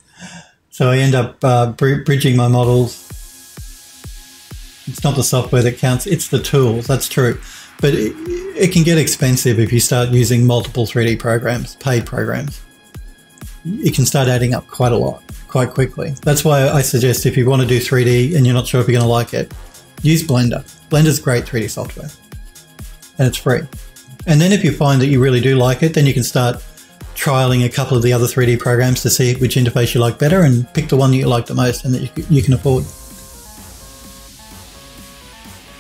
So I end up bridging my models. It's not the software that counts, it's the tools, that's true. But it can get expensive if you start using multiple 3D programs, paid programs. It can start adding up quite a lot, quite quickly. That's why I suggest if you want to do 3D and you're not sure if you're going to like it, use Blender. Blender's great 3D software and it's free. And then if you find that you really do like it, then you can start trialing a couple of the other 3D programs to see which interface you like better and pick the one that you like the most and that you can afford.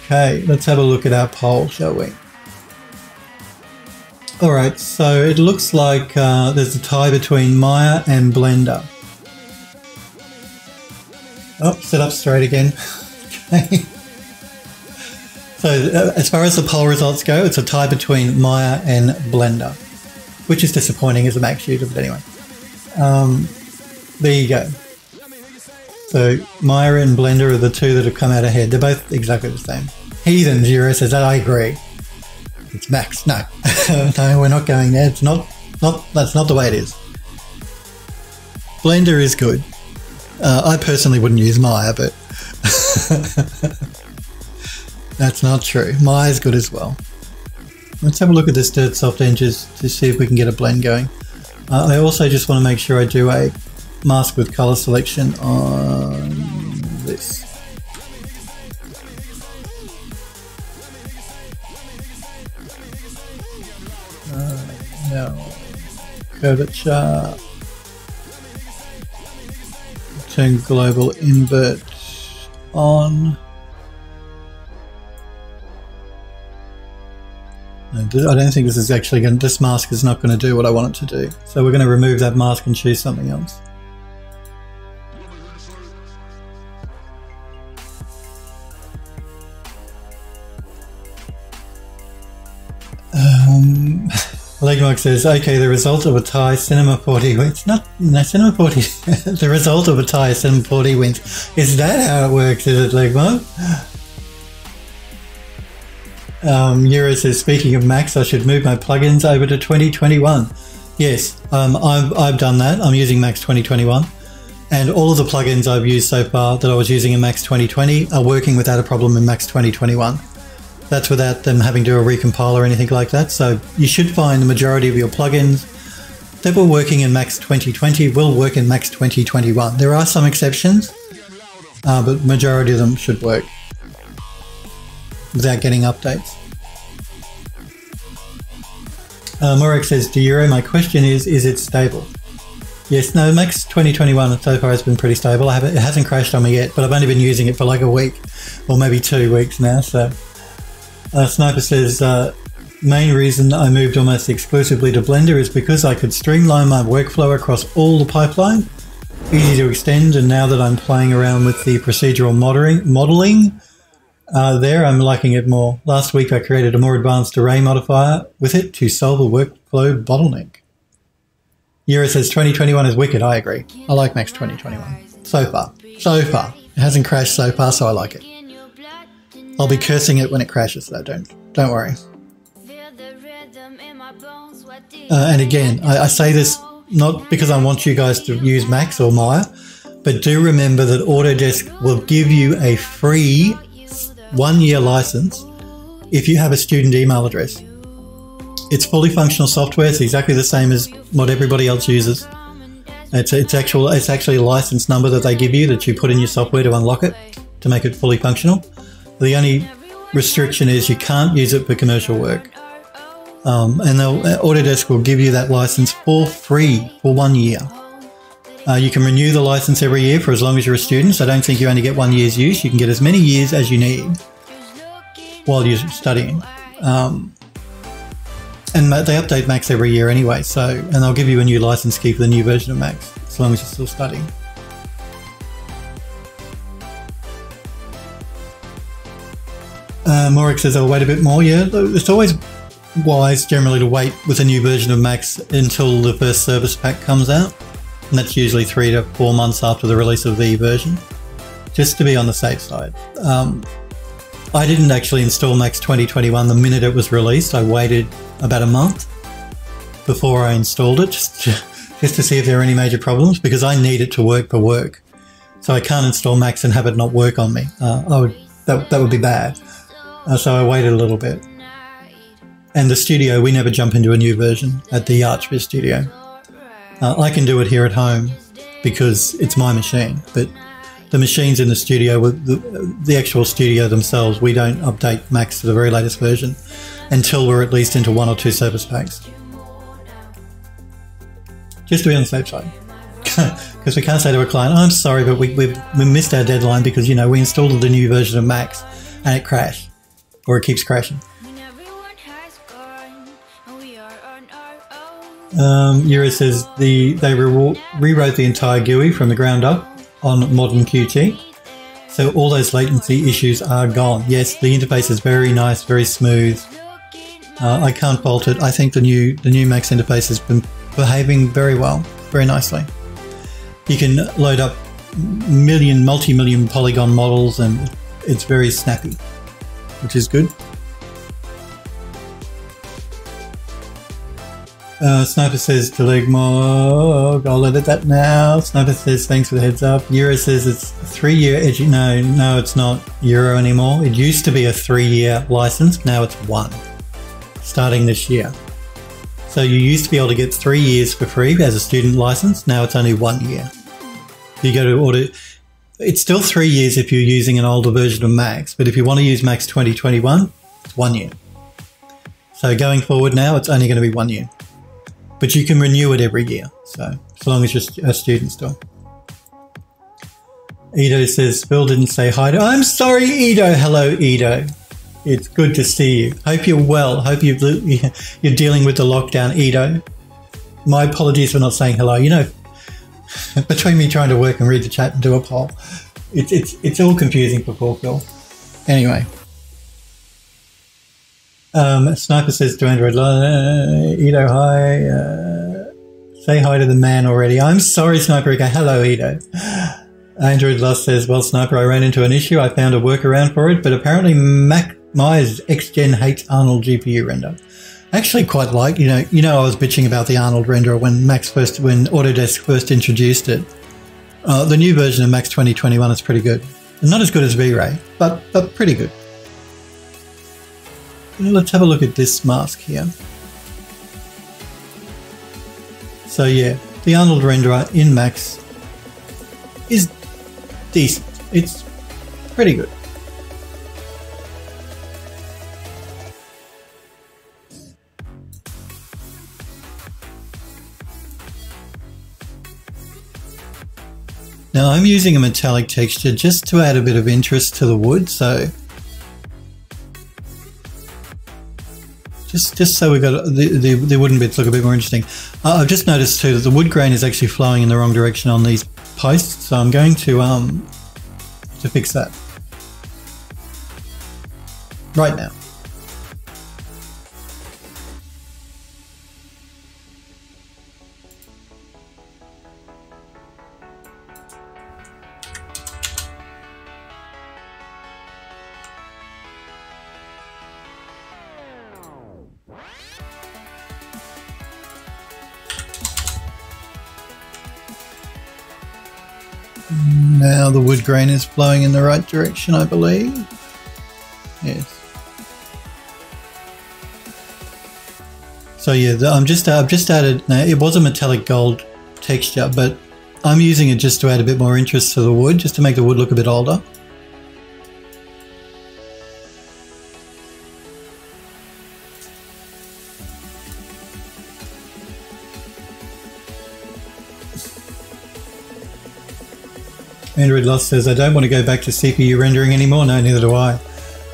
Okay, let's have a look at our poll, shall we? All right, so it looks like there's a tie between Maya and Blender. Oh, sit up straight again. Okay. So as far as the poll results go, it's a tie between Maya and Blender, which is disappointing as a Max user, but anyway. There you go. So Maya and Blender are the two that have come out ahead. They're both exactly the same. Heathen Zero says that, I agree. It's Max. No, no, we're not going there. It's not, that's not the way it is. Blender is good. I personally wouldn't use Maya, but... That's not true. Maya's good as well. Let's have a look at this Dirt Soft engine to see if we can get a blend going. I also just want to make sure I do a mask with color selection on this. Now, curvature. Turn global invert on. I don't think this is actually going to, this mask is not going to do what I want it to do. So we're going to remove that mask and choose something else. Legmark says, okay, the result of a tie, Cinema 4D wins. It's not, no, Cinema 4D, the result of a tie, Cinema 4D wins. Is that how it works, is it, Legmark? Euro says, speaking of Max, I should move my plugins over to 2021. Yes, I've done that. I'm using Max 2021. And all of the plugins I've used so far that I was using in Max 2020 are working without a problem in Max 2021. That's without them having to do a recompile or anything like that. So you should find the majority of your plugins that were working in Max 2020 will work in Max 2021. There are some exceptions, but majority of them should work without getting updates. Morek says, to Euro, my question is it stable? Yes, no, Max 2021 so far has been pretty stable. I haven't, it hasn't crashed on me yet, but I've only been using it for like a week or maybe 2 weeks now. So Sniper says, main reason I moved almost exclusively to Blender is because I could streamline my workflow across all the pipeline, easy to extend, and now that I'm playing around with the procedural modeling there, I'm liking it more. Last week I created a more advanced array modifier with it to solve a workflow bottleneck. Yura says 2021 is wicked. I agree. I like Max 2021. So far. So far. It hasn't crashed so far, so I like it. I'll be cursing it when it crashes though, don't worry. And again, I say this not because I want you guys to use Max or Maya, but do remember that Autodesk will give you a free 1-year license if you have a student email address. It's fully functional software. It's exactly the same as what everybody else uses. It's actually a license number that they give you that you put in your software to unlock it, to make it fully functional. The only restriction is you can't use it for commercial work. And Autodesk will give you that license for free for 1 year. You can renew the license every year for as long as you're a student. So I don't think you only get 1 year's use. You can get as many years as you need while you're studying. And they update Max every year anyway, so, and they'll give you a new license key for the new version of Max, as long as you're still studying. Morik says, I'll wait a bit more. Yeah, it's always wise generally to wait with a new version of Max until the first service pack comes out, and that's usually 3 to 4 months after the release of the version, just to be on the safe side. I didn't actually install Max 2021 the minute it was released. I waited about a month before I installed it, just to see if there are any major problems, because I need it to work for work. So I can't install Max and have it not work on me. That would be bad. So I waited a little bit. And the studio, we never jump into a new version at the Archviz studio. I can do it here at home because it's my machine, but the machines in the studio, the actual studio themselves, we don't update Max to the very latest version until we're at least into 1 or 2 service packs. Just to be on the safe side. Because we can't say to a client, I'm sorry, but we missed our deadline because, you know, we installed the new version of Max and it crashed, or it keeps crashing. Yura says they rewrote the entire GUI from the ground up on modern Qt. So all those latency issues are gone. Yes, the interface is very nice, very smooth. I can't fault it. I think the new Max interface has been behaving very well, very nicely. You can load up multi-million polygon models and it's very snappy, which is good. Sniper says to leg more. I'll edit that now. Sniper says thanks for the heads up. Euro says it's a 3-year edgy. No, it's not Euro anymore. It used to be a 3-year license. Now it's 1, starting this year. So you used to be able to get 3 years for free as a student license. Now it's only 1 year. You go to audit. It's still 3 years if you're using an older version of Max, but if you want to use Max 2021, it's 1 year. So going forward now, it's only going to be 1 year. But you can renew it every year, so as long as you're a student still. Edo says, Phil didn't say hi to... I'm sorry, Edo. Hello, Edo. It's good to see you. Hope you're well. Hope you're dealing with the lockdown, Edo. My apologies for not saying hello. You know, between me trying to work and read the chat and do a poll, it's all confusing for poor Phil. Anyway. Sniper says to Android, Edo, hi, say hi to the man already. I'm sorry, Sniper, again. Hello, Edo. Android Lust says, well, Sniper, I ran into an issue. I found a workaround for it, but apparently Maya's XGen hates Arnold GPU render. Actually quite like, you know, I was bitching about the Arnold renderer when Autodesk first introduced it. The new version of Max 2021 is pretty good. Not as good as V-Ray, but pretty good. Let's have a look at this mask here. So yeah, the Arnold renderer in Max is decent. It's pretty good. Now I'm using a metallic texture just to add a bit of interest to the wood, so just so we got the wooden bits look a bit more interesting. I've just noticed too that the wood grain is actually flowing in the wrong direction on these posts, so I'm going to fix that right now. Now the wood grain is flowing in the right direction, I believe. Yes. So yeah, I've just added. Now it was a metallic gold texture, but I'm using it just to add a bit more interest to the wood, just to make the wood look a bit older. Android Lost says, I don't want to go back to CPU rendering anymore. No, neither do I.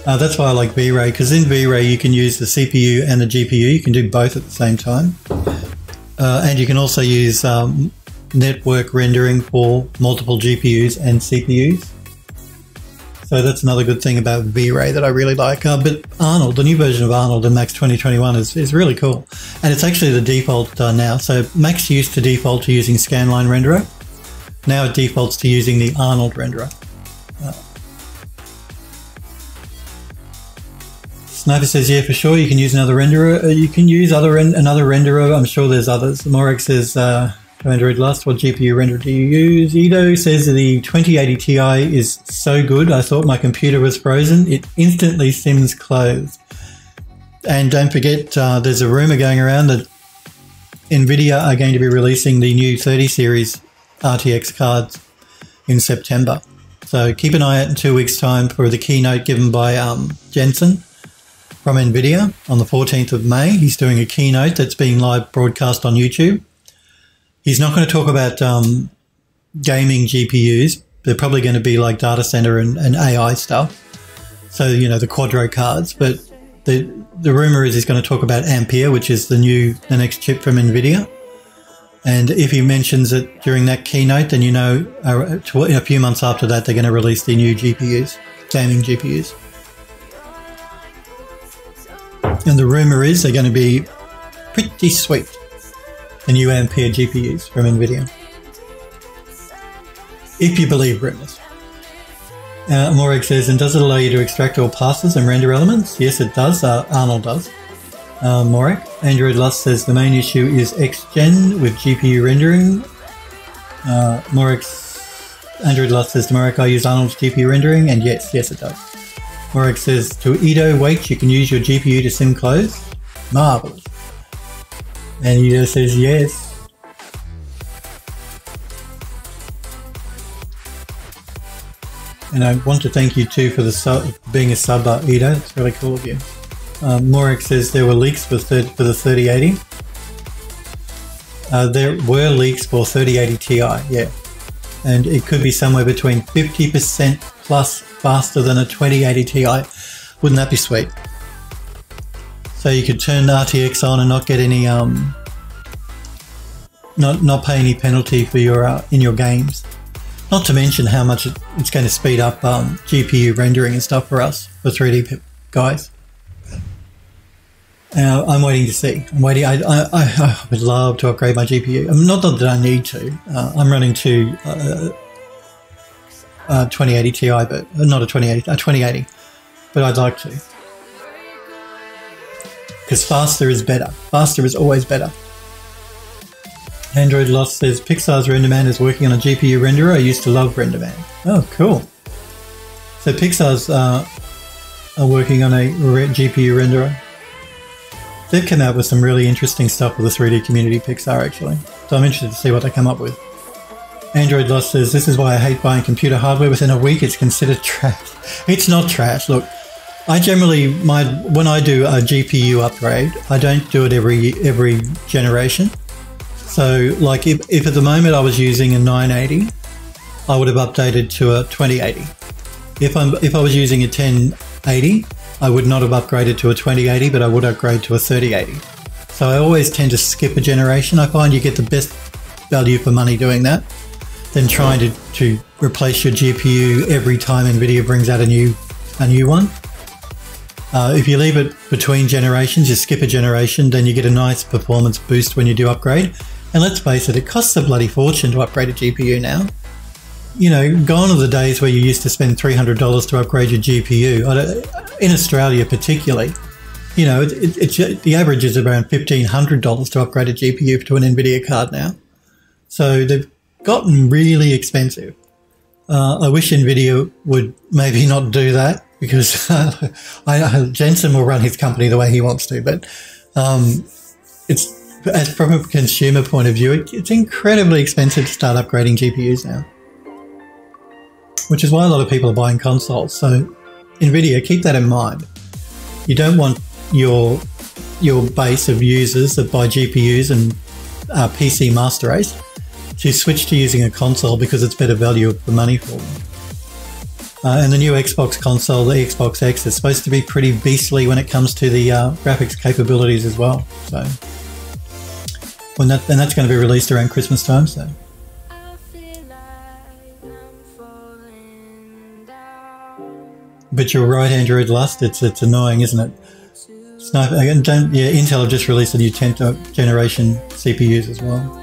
That's why I like V-Ray, because in V-Ray you can use the CPU and the GPU. You can do both at the same time. And you can also use network rendering for multiple GPUs and CPUs. So that's another good thing about V-Ray that I really like. But Arnold, the new version of Arnold in Max 2021 is really cool. And it's actually the default now. So Max used to default to using Scanline Renderer. Now it defaults to using the Arnold renderer. Sniper says, yeah, for sure, you can use another renderer. You can use another renderer. I'm sure there's others. Morag says, Android Lust, what GPU renderer do you use? Edo says the 2080 Ti is so good. I thought my computer was frozen. It instantly sims clothes. And don't forget, there's a rumor going around that Nvidia are going to be releasing the new 30 series RTX cards in September. So keep an eye out in 2 weeks' time for the keynote given by Jensen from Nvidia on the 14th of May. He's doing a keynote that's being live broadcast on YouTube. He's not going to talk about gaming GPUs. They're probably going to be like data center and AI stuff. So, you know, the Quadro cards. But the rumor is he's going to talk about Ampere, which is the next chip from Nvidia. And if he mentions it during that keynote, then you know in a few months after that, they're going to release the new GPUs, gaming GPUs. And the rumor is they're going to be pretty sweet, the new Ampere GPUs from NVIDIA. If you believe rumors. Morag says, and does it allow you to extract all passes and render elements? Yes, it does. Arnold does. Morag. Android Lust says the main issue is XGen with GPU rendering. Android Lust says to Morag, I use Arnold's GPU rendering, and yes it does. Morag says to Edo, wait, you can use your GPU to sim clothes. Marvelous. And Edo says yes. And I want to thank you too for being a sub, Edo. It's really cool of you. Morag says there were leaks for the 3080. There were leaks for 3080 Ti, yeah. And it could be somewhere between 50% plus faster than a 2080 Ti. Wouldn't that be sweet? So you could turn RTX on and not get any, not pay any penalty for your in your games. Not to mention how much it's going to speed up GPU rendering and stuff for us, for 3D guys. I'm waiting to see. I'm waiting. I would love to upgrade my GPU. Not that I need to. I'm running to 2080 Ti, but not a 2080. A 2080, but I'd like to, because faster is better. Faster is always better. Android Lost says Pixar's RenderMan is working on a GPU renderer. I used to love RenderMan. Oh, cool. So Pixar's are working on a GPU renderer. They've come out with some really interesting stuff for the 3D community, Pixar, actually. So I'm interested to see what they come up with. Android Lost says, this is why I hate buying computer hardware. Within a week, it's considered trash. It's not trash. Look, I generally, when I do a GPU upgrade, I don't do it every generation. So like if at the moment I was using a 980, I would have updated to a 2080. If I was using a 1080, I would not have upgraded to a 2080, but I would upgrade to a 3080. So I always tend to skip a generation. I find you get the best value for money doing that than trying to replace your GPU every time Nvidia brings out a new one. If you leave it between generations, you skip a generation, then you get a nice performance boost when you do upgrade. And let's face it, it costs a bloody fortune to upgrade a GPU now. You know, gone are the days where you used to spend $300 to upgrade your GPU. In Australia particularly, you know, the average is around $1,500 to upgrade a GPU to an NVIDIA card now. So they've gotten really expensive. I wish NVIDIA would maybe not do that, because Jensen will run his company the way he wants to, but it's, as from a consumer point of view, it's incredibly expensive to start upgrading GPUs now, which is why a lot of people are buying consoles. So NVIDIA, keep that in mind. You don't want your base of users that buy GPUs and PC master race to switch to using a console because it's better value for money for them. And the new Xbox console, the Xbox X, is supposed to be pretty beastly when it comes to the graphics capabilities as well. So and that's going to be released around Christmas time. So. But you're right, Android Lust. It's annoying, isn't it? Sniper, again, don't, yeah, Intel have just released a new 10th generation CPUs as well.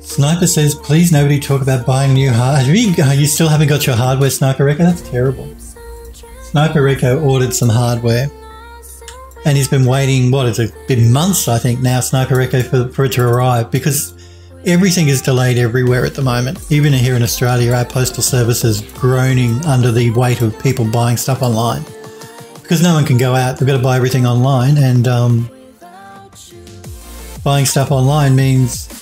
Sniper says, please nobody talk about buying new hardware. You still haven't got your hardware, Sniper Rico? That's terrible. Sniper Rico ordered some hardware and he's been waiting, what, it's been months, I think, now, Sniper Rico, for it to arrive, because everything is delayed everywhere at the moment. Even here in Australia, our postal service is groaning under the weight of people buying stuff online because no one can go out. They've got to buy everything online, and buying stuff online means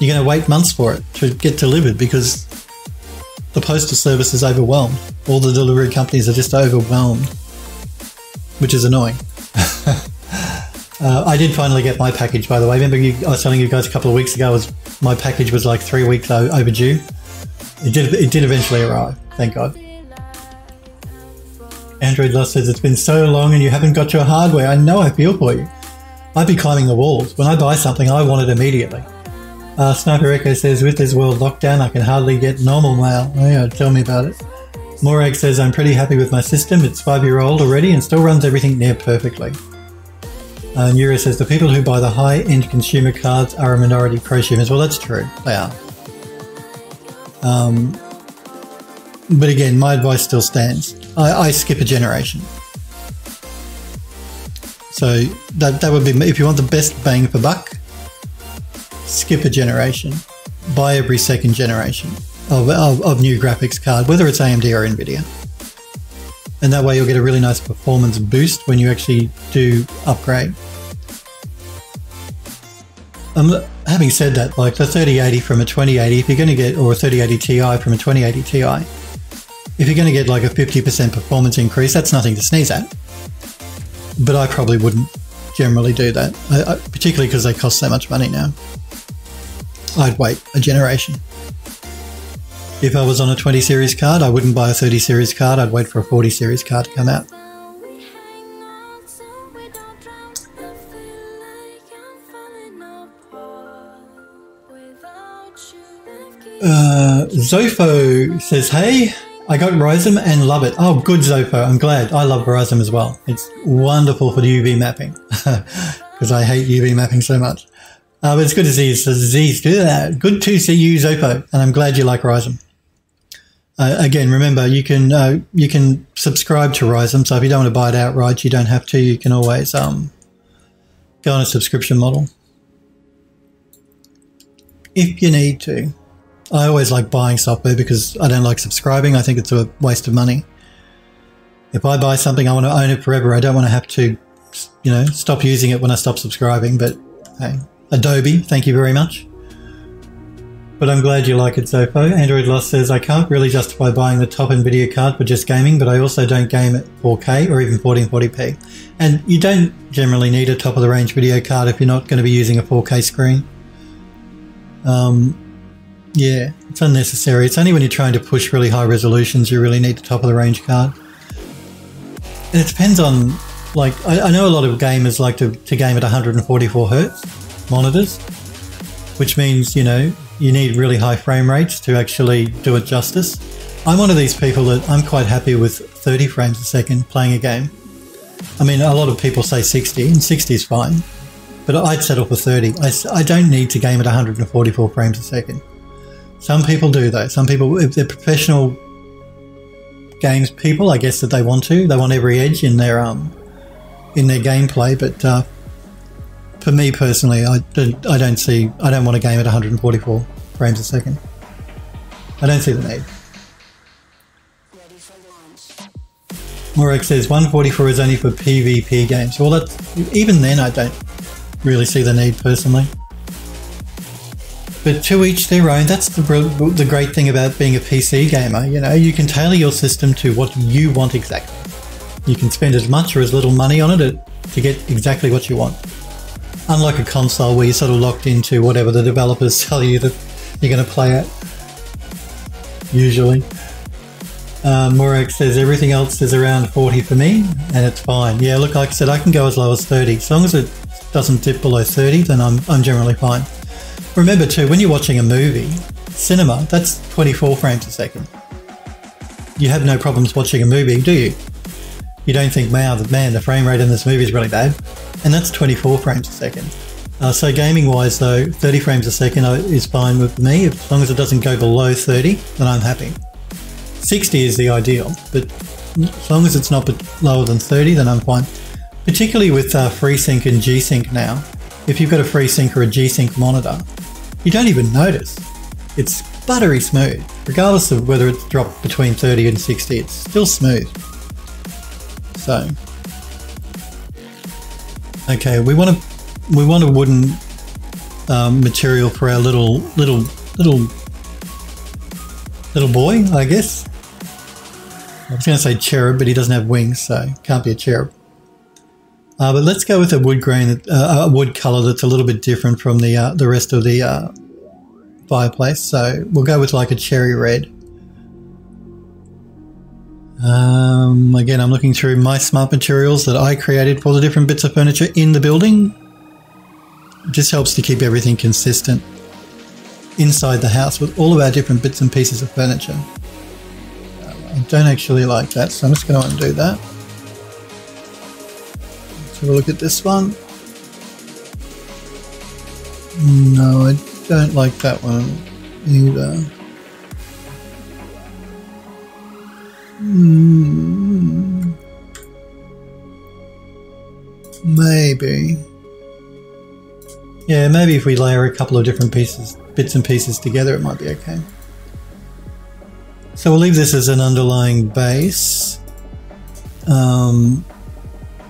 you're going to wait months for it to get delivered because the postal service is overwhelmed. All the delivery companies are just overwhelmed, which is annoying. I did finally get my package, by the way. Remember, I was telling you guys a couple of weeks ago, my package was like 3 weeks overdue. It did eventually arrive, thank God. Android Lust says, it's been so long and you haven't got your hardware. I know, I feel for you. I'd be climbing the walls. When I buy something, I want it immediately. Sniper Echo says, with this world lockdown, I can hardly get normal mail. Oh, yeah, tell me about it. Morag says, I'm pretty happy with my system. It's 5-year-old already and still runs everything near perfectly. Nura says, the people who buy the high-end consumer cards are a minority prosumers. Well, that's true. They are. But again, my advice still stands. I skip a generation. So that would be, if you want the best bang for buck, skip a generation. Buy every second generation of new graphics card, whether it's AMD or NVIDIA. And that way you'll get a really nice performance boost when you actually do upgrade. Having said that, like the 3080 from a 2080, if you're going to get, or a 3080 Ti from a 2080 Ti, if you're going to get like a 50% performance increase, that's nothing to sneeze at. But I probably wouldn't generally do that, particularly because they cost so much money now. I'd wait a generation. If I was on a 20 series card, I wouldn't buy a 30 series card. I'd wait for a 40 series card to come out. Zofo says, hey, I got Rizom and love it. Oh, good, Zofo. I'm glad. I love Rizom as well. It's wonderful for the UV mapping because I hate UV mapping so much. But it's good to see you. So, good to see you, Zofo. And I'm glad you like Rizom. Again, remember, you can subscribe to Rizom, so if you don't want to buy it outright, you don't have to. You can always go on a subscription model if you need to. I always like buying software because I don't like subscribing. I think it's a waste of money. If I buy something, I want to own it forever. I don't want to have to, you know, stop using it when I stop subscribing. But hey, Adobe, thank you very much. But I'm glad you like it, Zofo. Android Lust says, I can't really justify buying the top NVIDIA card for just gaming, but I also don't game at 4K or even 1440p. And you don't generally need a top-of-the-range video card if you're not going to be using a 4K screen. Yeah, it's unnecessary. It's only when you're trying to push really high resolutions you really need the top of the range card. And it depends on, like, I know a lot of gamers like to game at 144 Hz monitors, which means, you know, you need really high frame rates to actually do it justice. I'm one of these people that I'm quite happy with 30 frames a second playing a game. I mean, a lot of people say 60, and 60 is fine, but I'd settle for 30. I don't need to game at 144 frames a second. Some people do though. Some people, if they're professional games people, I guess that they want every edge in their gameplay. But for me personally, I don't want to game at 144 frames a second. I don't see the need. Morek says 144 is only for PvP games. Well, that's, even then I don't really see the need personally. But to each their own. That's the great thing about being a PC gamer. You know, you can tailor your system to what you want exactly. You can spend as much or as little money on it to get exactly what you want. Unlike a console where you're sort of locked into whatever the developers tell you that you're going to play at. Usually. Morek says everything else is around 40 for me, and it's fine. Yeah, look, like I said, I can go as low as 30. As long as it doesn't dip below 30, then I'm generally fine. Remember too, when you're watching a movie, cinema, that's 24 frames a second. You have no problems watching a movie, do you? You don't think, man, the frame rate in this movie is really bad. And that's 24 frames a second. So gaming-wise though, 30 frames a second is fine with me. As long as it doesn't go below 30, then I'm happy. 60 is the ideal, but as long as it's not lower than 30, then I'm fine. Particularly with FreeSync and G-Sync now, if you've got a FreeSync or a G-Sync monitor, you don't even notice. It's buttery smooth. Regardless of whether it's dropped between 30 and 60, it's still smooth. So, okay, we want a wooden material for our little boy, I guess. I was going to say cherub, but he doesn't have wings, so can't be a cherub. But let's go with a wood grain, a wood color that's a little bit different from the rest of the fireplace. So we'll go with like a cherry red. Again, I'm looking through my smart materials that I created for the different bits of furniture in the building. It just helps to keep everything consistent inside the house with all of our different bits and pieces of furniture. I don't actually like that, so I'm just going to undo that. Have a look at this one. No, I don't like that one either. Maybe. Yeah, maybe if we layer a couple of different pieces, bits and pieces together, it might be okay. So we'll leave this as an underlying base.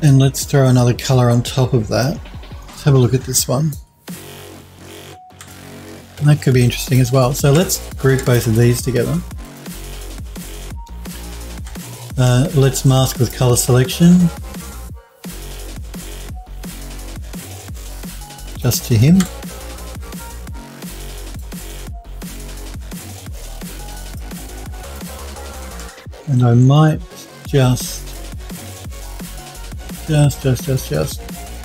And let's throw another color on top of that. Let's have a look at this one. And that could be interesting as well. So let's group both of these together. Let's mask with color selection. Just to him. And I might just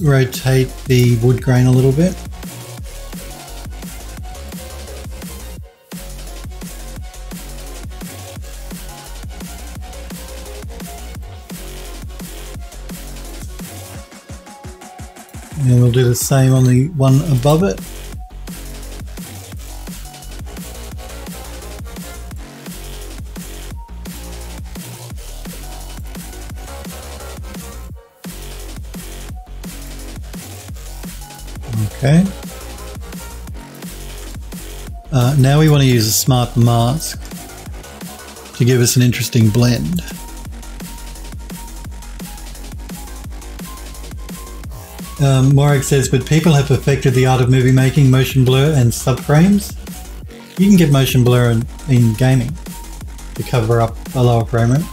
rotate the wood grain a little bit. And we'll do the same on the one above it. Okay. Now we want to use a smart mask to give us an interesting blend. Morek says, but people have perfected the art of movie making, motion blur and subframes. You can get motion blur in gaming to cover up a lower frame rate.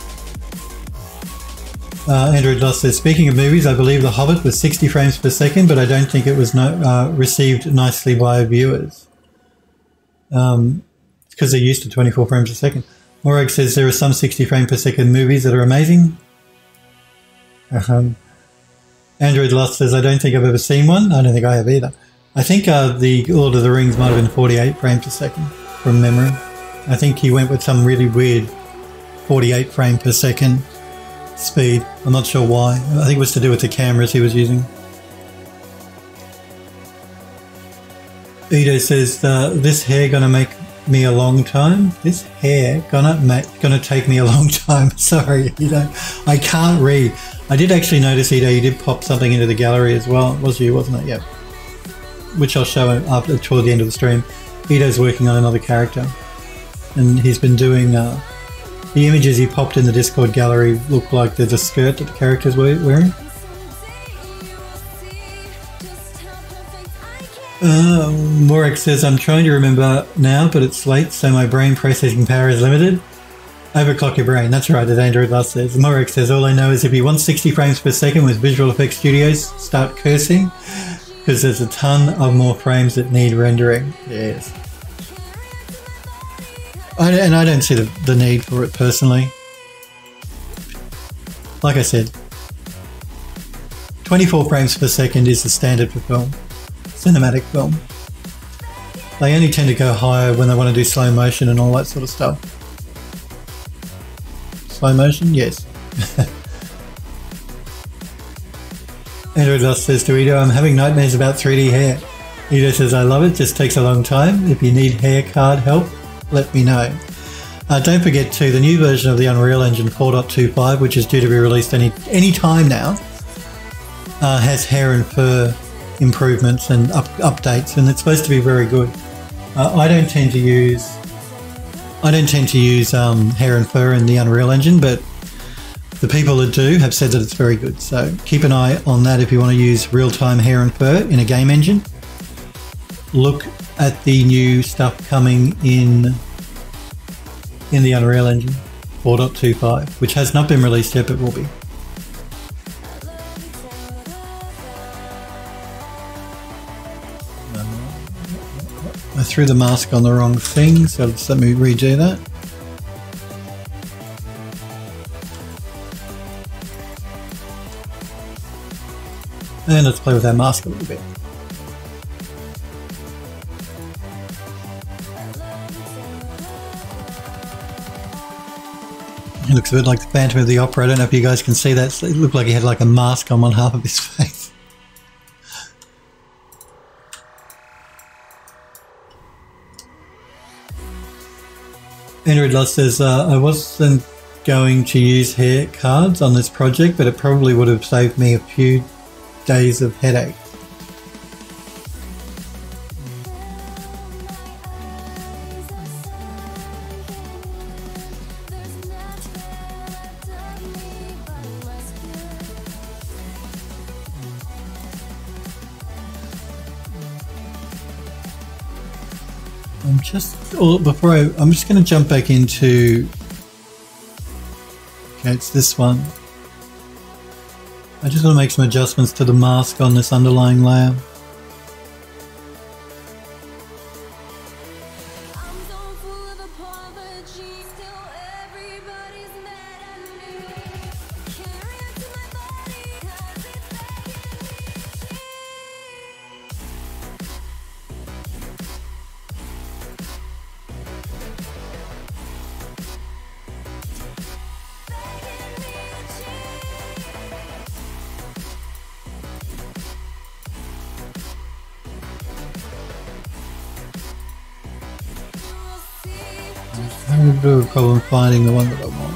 Andrew Doss says, speaking of movies, I believe The Hobbit was 60 frames per second, but I don't think it was received nicely by viewers. It's because they're used to 24 frames a second. Morag says there are some 60 frame per second movies that are amazing. Android Lust says, I don't think I've ever seen one. I don't think I have either. I think the Lord of the Rings might have been 48 frames per second from memory. I think he went with some really weird 48 frame per second speed. I'm not sure why. I think it was to do with the cameras he was using. Edo says, this hair gonna make me a long time. This hair gonna take me a long time. Sorry, Edo. I can't read. I did actually notice, Edo, you did pop something into the gallery as well. It was you, wasn't it? Yep. Which I'll show after toward the end of the stream. Edo's working on another character. And he's been doing, the images he popped in the Discord gallery look like there's a skirt that the character's wearing. Morek says, I'm trying to remember now, but it's late, so my brain processing power is limited. Overclock your brain. That's right, as Android Last says. Morek says, all I know is if you want 60 frames per second with visual effects studios, start cursing, because there's a ton of more frames that need rendering. Yes. I don't see the need for it personally. Like I said, 24 frames per second is the standard for film. Cinematic film. They only tend to go higher when they want to do slow motion and all that sort of stuff. Slow motion? Yes. Andrew Lust says to Edo, I'm having nightmares about 3D hair. Edo says, I love it, just takes a long time. If you need hair card help, let me know. Don't forget too, the new version of the Unreal Engine 4.25, which is due to be released any time now, has hair and fur improvements and updates, and it's supposed to be very good. I don't tend to use hair and fur in the Unreal Engine, but the people that do have said that it's very good. So keep an eye on that if you want to use real-time hair and fur in a game engine. Look at the new stuff coming in the Unreal Engine 4.25, which has not been released yet, but will be. I threw the mask on the wrong thing, so just let me redo that. And let's play with our mask a little bit. It looks a bit like the Phantom of the Opera. I don't know if you guys can see that. It looked like he had like a mask on one half of his face. Andrew Lust says, I wasn't going to use hair cards on this project, but it probably would have saved me a few days of headache. I'm just going to jump back into, okay, it's this one. I just want to make some adjustments to the mask on this underlying layer. Problem finding the one that I want.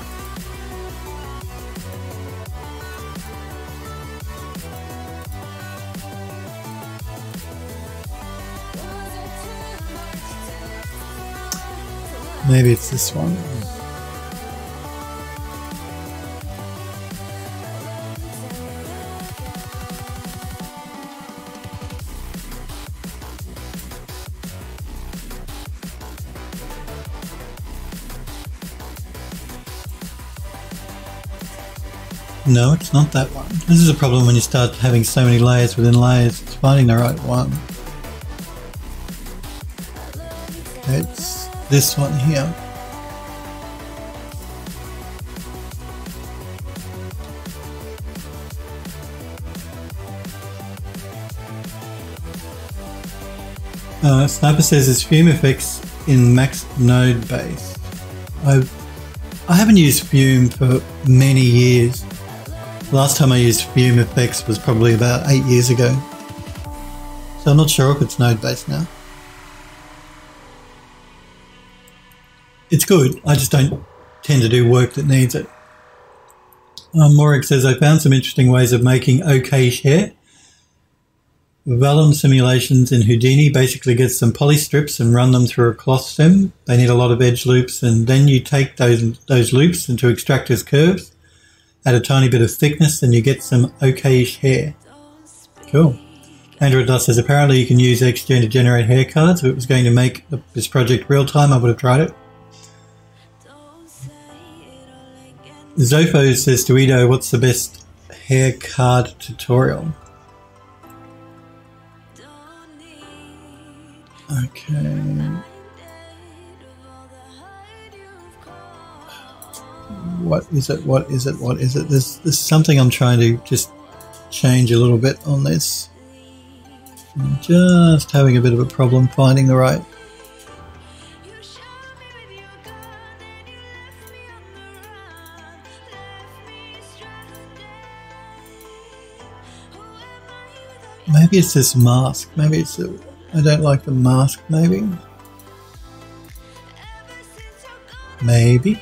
Maybe it's this one. No, it's not that one. This is a problem when you start having so many layers within layers. It's finding the right one. It's this one here. Sniper says it's Fume Effects in Max node base. I haven't used Fume for many years. The last time I used Fume Effects was probably about 8 years ago. So I'm not sure if it's node based now. It's good, I just don't tend to do work that needs it. Morik says, I found some interesting ways of making OK share. Vellum simulations in Houdini basically get some poly strips and run them through a cloth sim. They need a lot of edge loops, and then you take those loops into extractors curves, add a tiny bit of thickness, and you get some okayish hair. Cool. Andrew Dust says apparently you can use XGen to generate hair cards. If it was going to make this project real time, I would have tried it. Zofo says to Edo, what's the best hair card tutorial? Okay. What is it? There's something I'm trying to just change a little bit on this. I'm just having a bit of a problem finding the right. Maybe it's this mask. Maybe it's the... I don't like the mask, maybe. Maybe.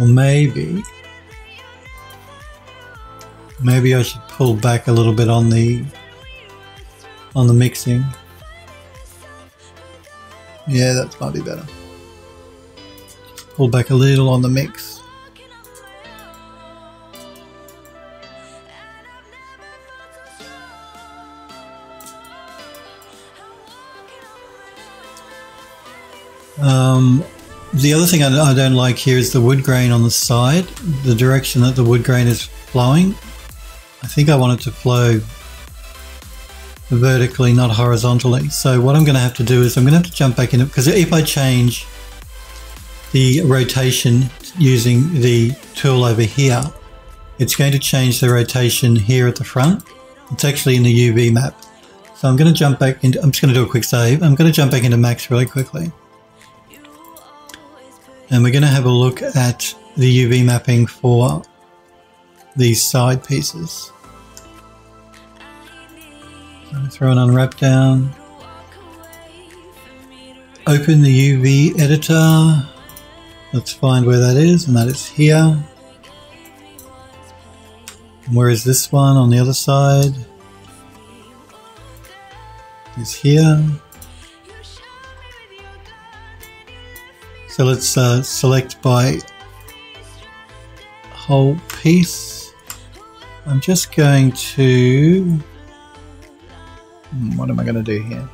Or maybe. Maybe I should pull back a little bit on the mixing. Yeah, that might be better. Pull back a little on the mix. The other thing I don't like here is the wood grain on the side, the direction that the wood grain is flowing. I think I want it to flow vertically, not horizontally. So what I'm going to have to do is I'm going to have to jump back in it, because if I change the rotation using the tool over here, it's going to change the rotation here at the front. It's actually in the UV map. So I'm going to jump back into, I'm just going to do a quick save. I'm going to jump back into Max really quickly. And we're going to have a look at the UV mapping for these side pieces. So throw an unwrap down. Open the UV editor. Let's find where that is, and that is here. And where is this one on the other side? It's here. So let's select by whole piece. I'm just going to, what am I going to do here?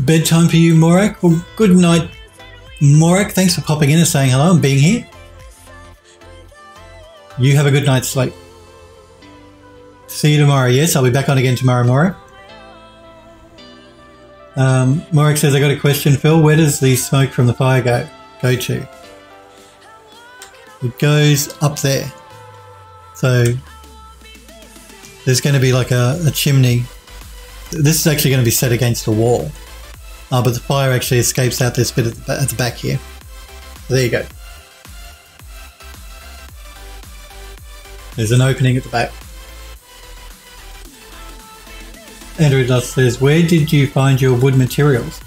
Bedtime for you, Morak. Well, good night, Morak. Thanks for popping in and saying hello and being here. You have a good night's sleep. See you tomorrow. Yes, I'll be back on again tomorrow morning. Morik says, I got a question, Phil. Where does the smoke from the fire go to? It goes up there. So there's going to be like a chimney. This is actually going to be set against a wall. But the fire actually escapes out this bit at the back here. So there you go. There's an opening at the back. Andrew Dust says, where did you find your wood materials?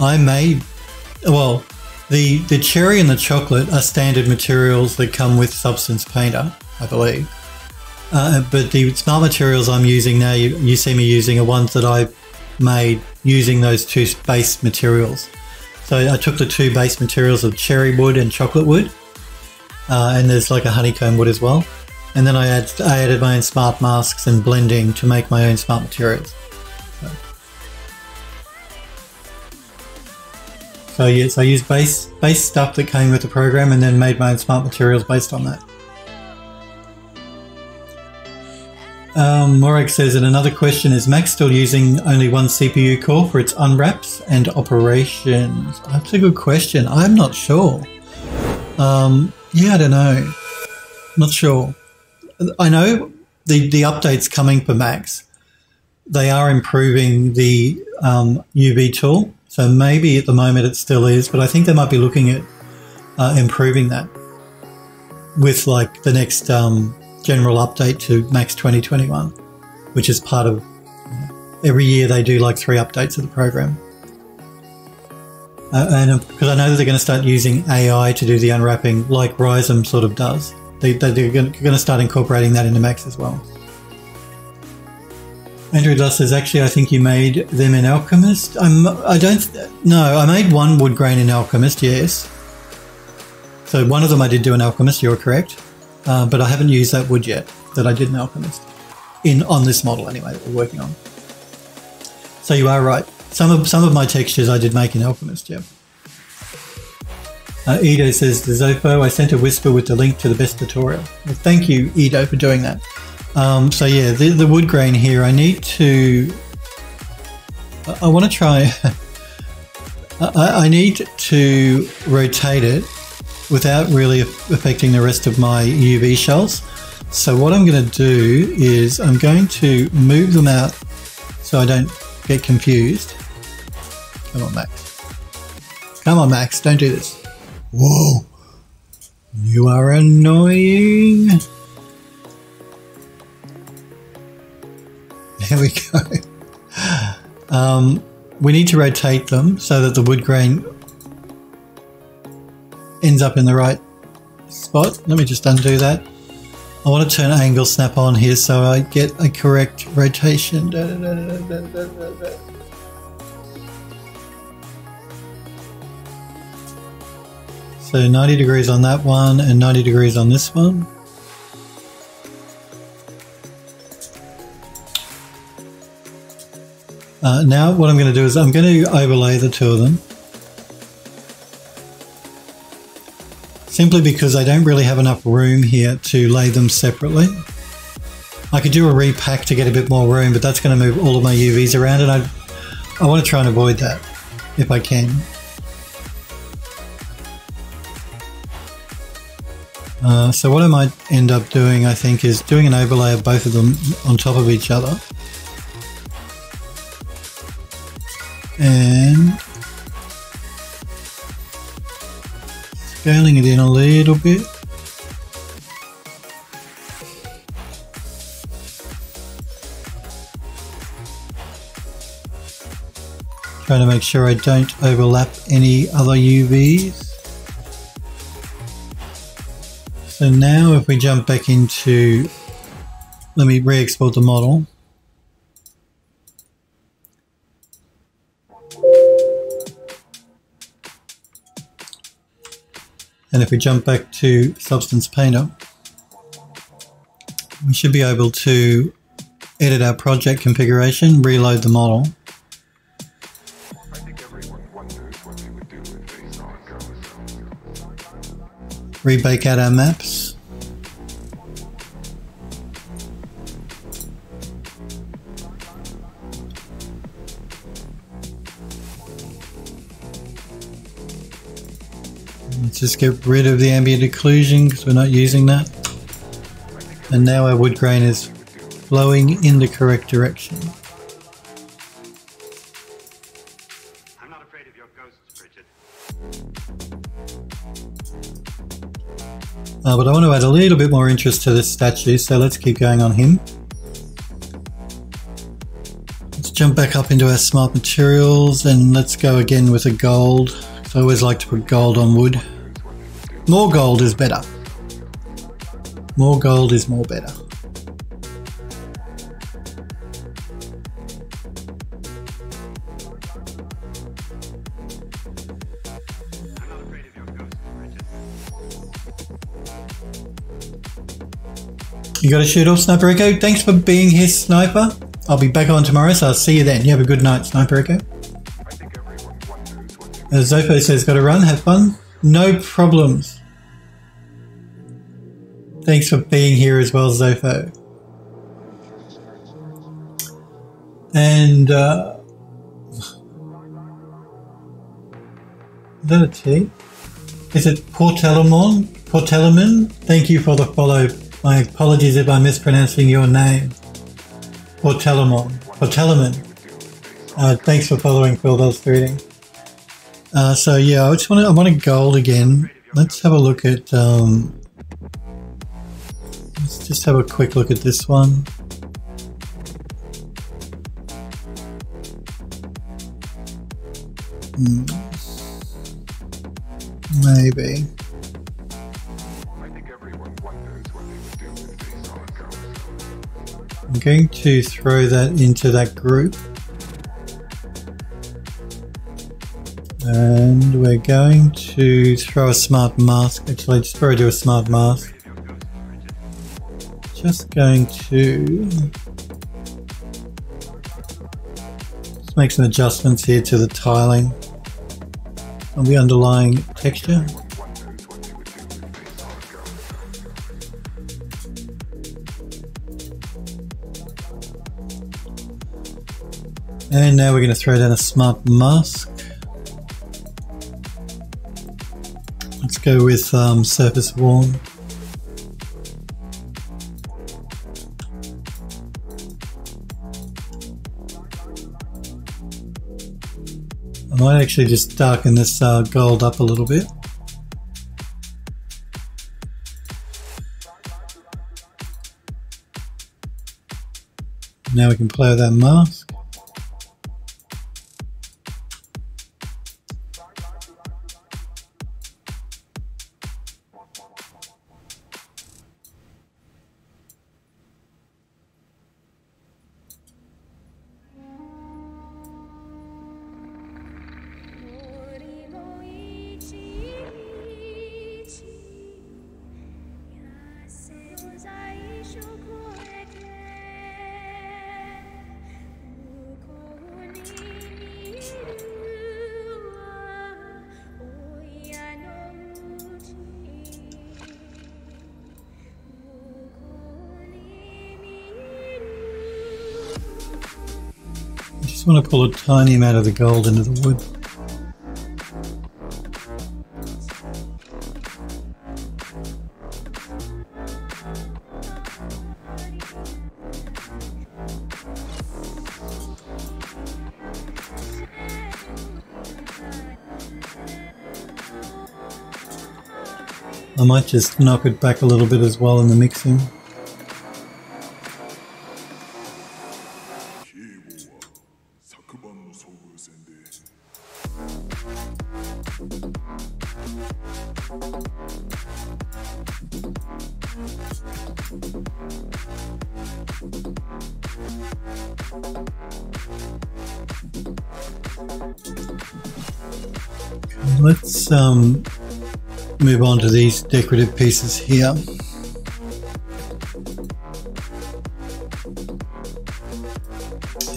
I made, well, the cherry and the chocolate are standard materials that come with Substance Painter, I believe. But the smart materials I'm using now, you see me using, are ones that I made using those two base materials. So I took the two base materials of cherry wood and chocolate wood, and there's like a honeycomb wood as well. And then I added my own smart masks and blending to make my own smart materials. So, So I used base stuff that came with the program and then made my own smart materials based on that. Morag says, and another question, is Max still using only one CPU core for its unwraps and operations? That's a good question. I'm not sure. Yeah, I don't know. Not sure. I know the updates coming for Max, they are improving the UV tool. So maybe at the moment it still is, but I think they might be looking at improving that with like the next general update to Max 2021, which is part of, every year they do like 3 updates of the program. And because I know that they're going to start using AI to do the unwrapping like Rizom sort of does. They're going to start incorporating that into Max as well. Andrew Dust says, actually, I think you made them in Alchemist. No, I made one wood grain in Alchemist, yes. So one of them I did do in Alchemist, you're correct. But I haven't used that wood yet that I did in Alchemist, on this model anyway that we're working on. So you are right. Some of my textures I did make in Alchemist, yeah. Edo says, the Zofo, I sent a whisper with the link to the best tutorial. Well, thank you, Edo, for doing that. So yeah, the wood grain here, I need to, I want to try, I need to rotate it without really affecting the rest of my UV shells. So what I'm going to do is I'm going to move them out so I don't get confused. Come on, Max. Come on, Max, don't do this. Whoa, you are annoying. There we go. We need to rotate them so that the wood grain ends up in the right spot. Let me just undo that. I want to turn angle snap on here so I get a correct rotation. So 90 degrees on that one and 90 degrees on this one. Now what I'm going to do is I'm going to overlay the two of them, simply because I don't really have enough room here to lay them separately. I could do a repack to get a bit more room, but that's going to move all of my UVs around, and I want to try and avoid that if I can. So what I might end up doing, I think, is doing an overlay of both of them on top of each other. And scaling it in a little bit. Trying to make sure I don't overlap any other UVs. So now if we jump back into, let me re-export the model. And if we jump back to Substance Painter, we should be able to edit our project configuration, reload the model. Rebake out our maps. Just get rid of the ambient occlusion because we're not using that. And now our wood grain is flowing in the correct direction. I'm not afraid of your ghosts, Bridget. But I want to add a little bit more interest to this statue, so let's keep going on him. Let's jump back up into our smart materials and let's go again with a gold. So I always like to put gold on wood. More gold is better. More gold is more better. You gotta shoot off, Sniper Echo. Thanks for being here, Sniper. I'll be back on tomorrow, so I'll see you then. You have a good night, Sniper Echo. Zopo says, got to run, have fun. No problems. Thanks for being here as well, Zopo. And, is that a T? Is it Portelamon? Portelamin? Thank you for the follow. My apologies if I'm mispronouncing your name. Portelamon. Portelamin. Thanks for following, Phil. That was reading. So yeah, I want to gold again. Let's have a look at. Let's just have a quick look at this one. Maybe. I'm going to throw that into that group. And we're going to throw a smart mask. Actually, just before I do a smart mask, just going to just make some adjustments here to the tiling on the underlying texture. And now we're going to throw down a smart mask. Let's go with surface warm. I might actually just darken this gold up a little bit. Now we can play with that mask. I want to pull a tiny amount of the gold into the wood. I might just knock it back a little bit as well in the mixing. Let's move on to these decorative pieces here.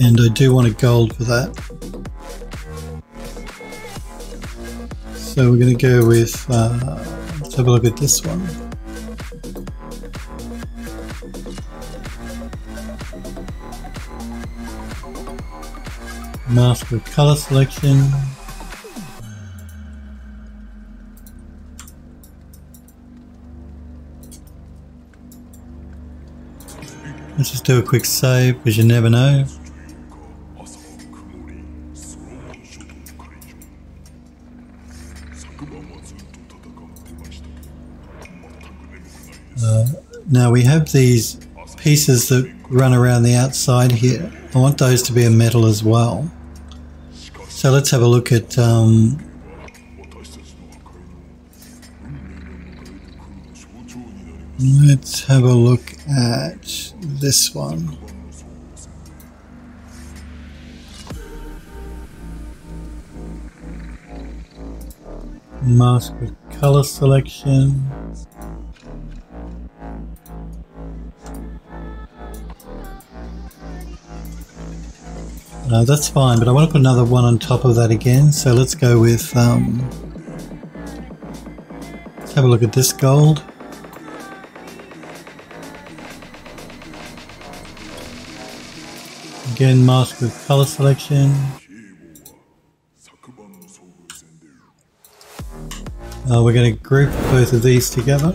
And I do want a gold for that. So we're going to go with, let's have a look at this one. Mask with color selection. Let's just do a quick save, because you never know. Now we have these pieces that run around the outside here. I want those to be a metal as well. So let's have a look at this one. Mask with color selection. That's fine, but I want to put another one on top of that again, so let's go with, let's have a look at this gold. Again, mask with color selection. We're going to group both of these together.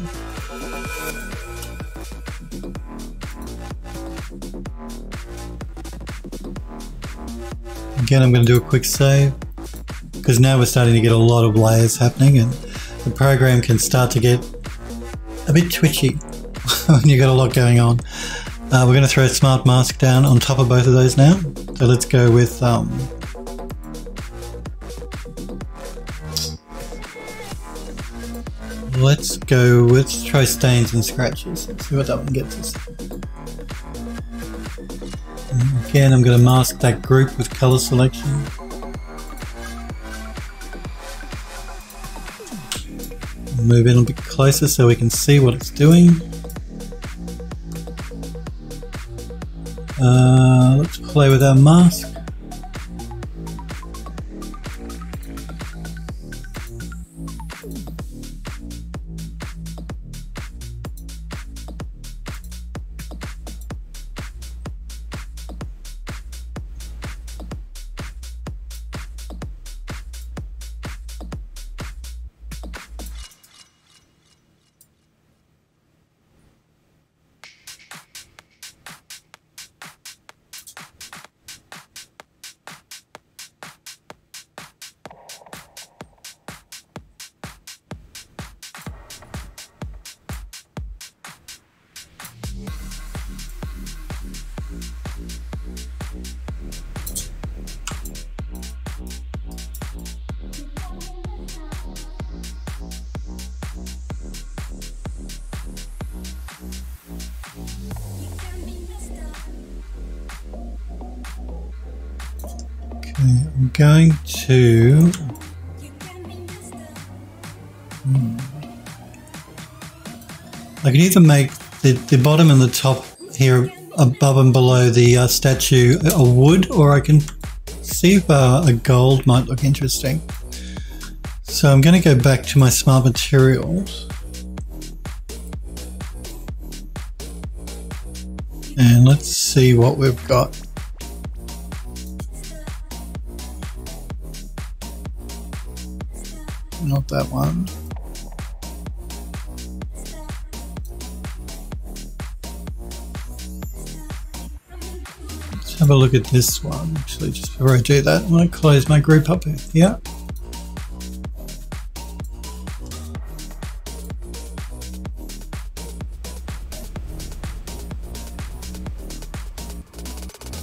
Again, I'm going to do a quick save because now we're starting to get a lot of layers happening and the program can start to get a bit twitchy when you've got a lot going on. We're going to throw a smart mask down on top of both of those now. So let's go with let's try stains and scratches. Let's see what that one gets us. Again, I'm going to mask that group with color selection. Move in a bit closer so we can see what it's doing. Let's play with our mask. I can either make the bottom and the top here above and below the statue a wood, or I can see if a gold might look interesting. So I'm going to go back to my smart materials and let's see what we've got. Not that one. Let's have a look at this one. Actually, just before I do that, I'm going to close my group up here. Yeah.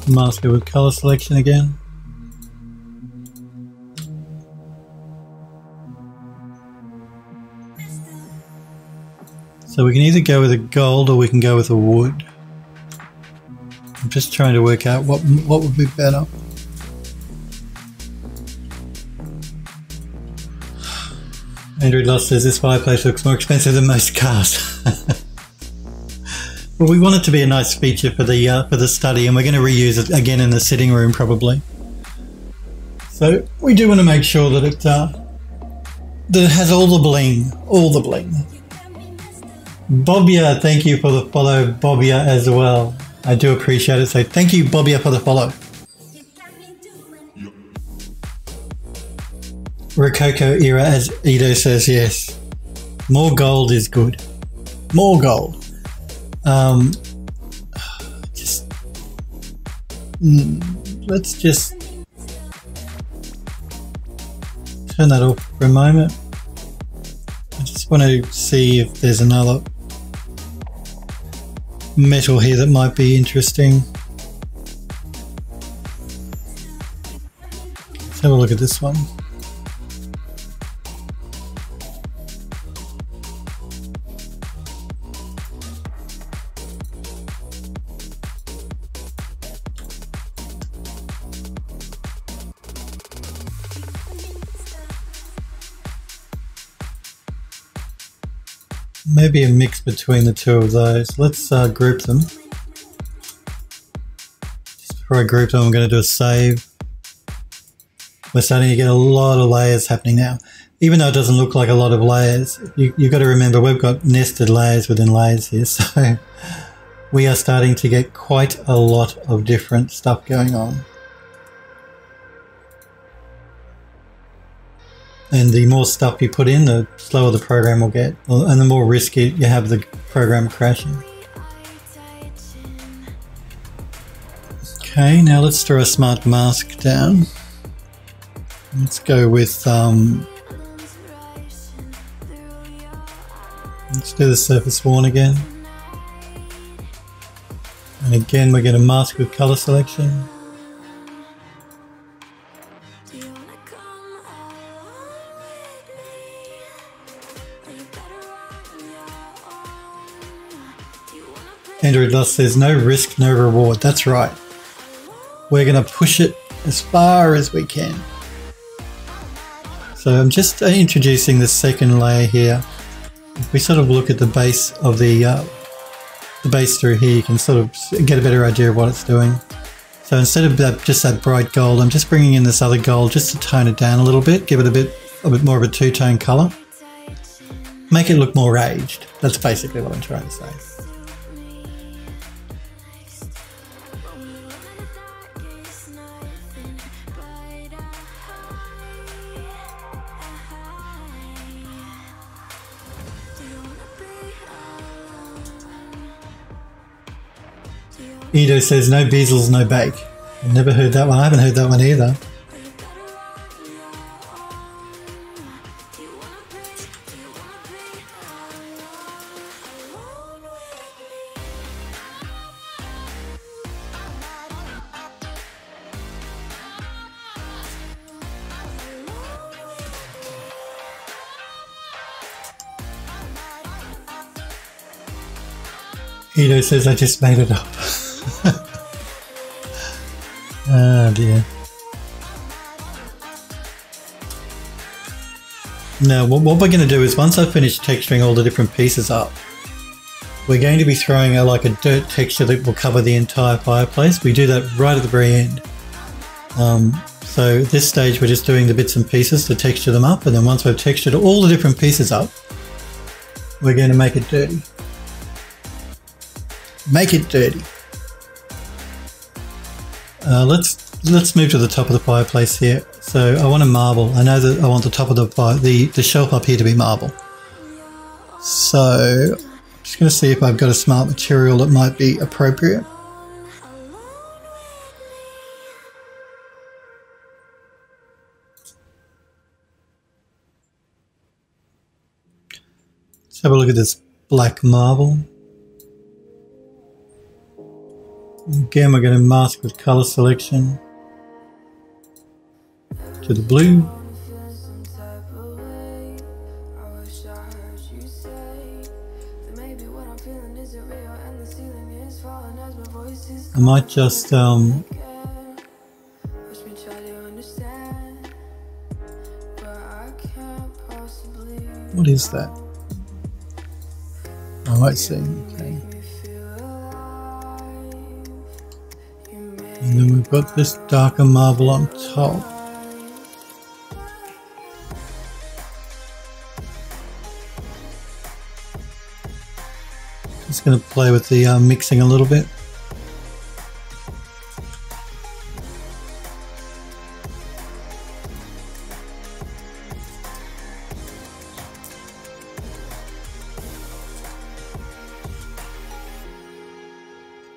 Mask it with color selection again. So we can either go with a gold or we can go with a wood. I'm just trying to work out what would be better. Andrew Loss says this fireplace looks more expensive than most cars. Well, we want it to be a nice feature for the study, and we're going to reuse it again in the sitting room probably. So we do want to make sure that it has all the bling, all the bling. Bobbia, thank you for the follow, Bobbia as well. I do appreciate it, so thank you Bobbia for the follow. Rococo era, as Edo says, yes. More gold is good. More gold. Let's just turn that off for a moment. I just want to see if there's another metal here that might be interesting. Let's have a look at this one. Maybe a mix between the two of those. Let's group them. Just before before I group them, I'm going to do a save. We're starting to get a lot of layers happening now. Even though it doesn't look like a lot of layers, you've got to remember we've got nested layers within layers here. So we are starting to get quite a lot of different stuff going on. And the more stuff you put in, the slower the program will get, and the more risky you have the program crashing. Okay, now let's throw a smart mask down. Let's go with, let's do the surface worn again. And again, we're going to mask with color selection. Andrew Dust says, no risk, no reward. That's right. We're going to push it as far as we can. So I'm just introducing the second layer here. If we sort of look at the base of the base through here, you can sort of get a better idea of what it's doing. So instead of that, just that bright gold, I'm just bringing in this other gold just to tone it down a little bit, give it a bit more of a two-tone color. Make it look more aged. That's basically what I'm trying to say. Edo says, no bezels, no bake. I've never heard that one. I haven't heard that one either. Edo says, I just made it up. Oh dear. Now what we're going to do is once I finish texturing all the different pieces up, we're going to be throwing like a dirt texture that will cover the entire fireplace. We do that right at the very end. So at this stage we're just doing the bits and pieces to texture them up, and then once we've textured all the different pieces up, we're going to make it dirty. Make it dirty. Let's move to the top of the fireplace here. So I want a marble. I know that I want the top of the shelf up here to be marble. So I'm just going to see if I've got a smart material that might be appropriate. Let's have a look at this black marble. Again, we're going to mask with color selection to the blue. I might just what is that? Oh, I see. Okay. And then we've got this darker marble on top. Just going to play with the mixing a little bit.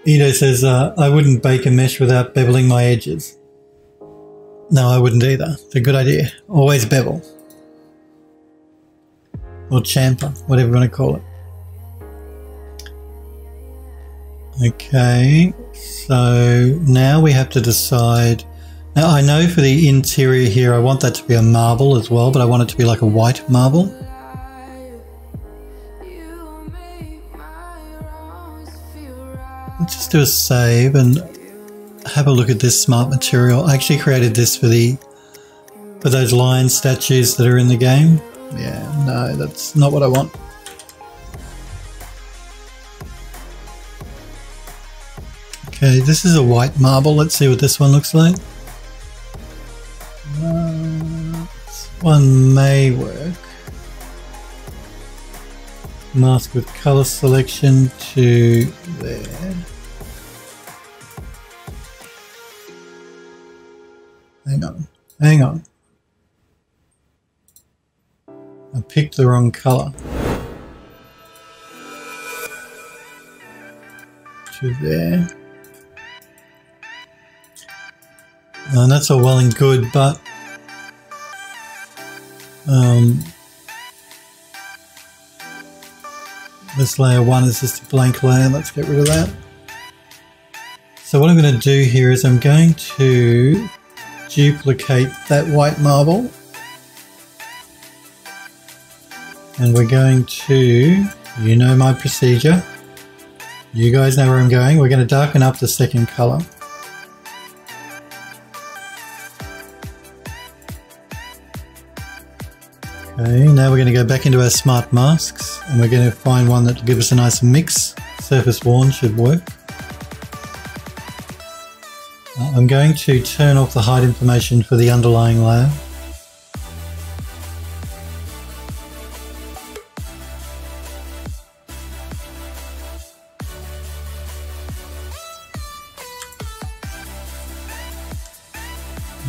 Edo says, I wouldn't bake a mesh without beveling my edges. No, I wouldn't either. It's a good idea. Always bevel. Or chamfer, whatever you want to call it. Okay, so now we have to decide. Now I know for the interior here, I want that to be a marble as well, but I want it to be like a white marble. Let's just do a save and have a look at this smart material. I actually created this for those lion statues that are in the game. Yeah, no, that's not what I want. Okay, this is a white marble. Let's see what this one looks like. This one may work. Mask with color selection to there. Hang on, hang on. I picked the wrong color. To there. And that's all well and good, but this layer one is just a blank layer. Let's get rid of that. So what I'm going to do here is I'm going to duplicate that white marble. And we're going to, you know my procedure. You guys know where I'm going. We're going to darken up the second color. Okay, now we're going to go back into our smart masks and we're going to find one that will give us a nice mix. Surface Worn should work. I'm going to turn off the hide information for the underlying layer.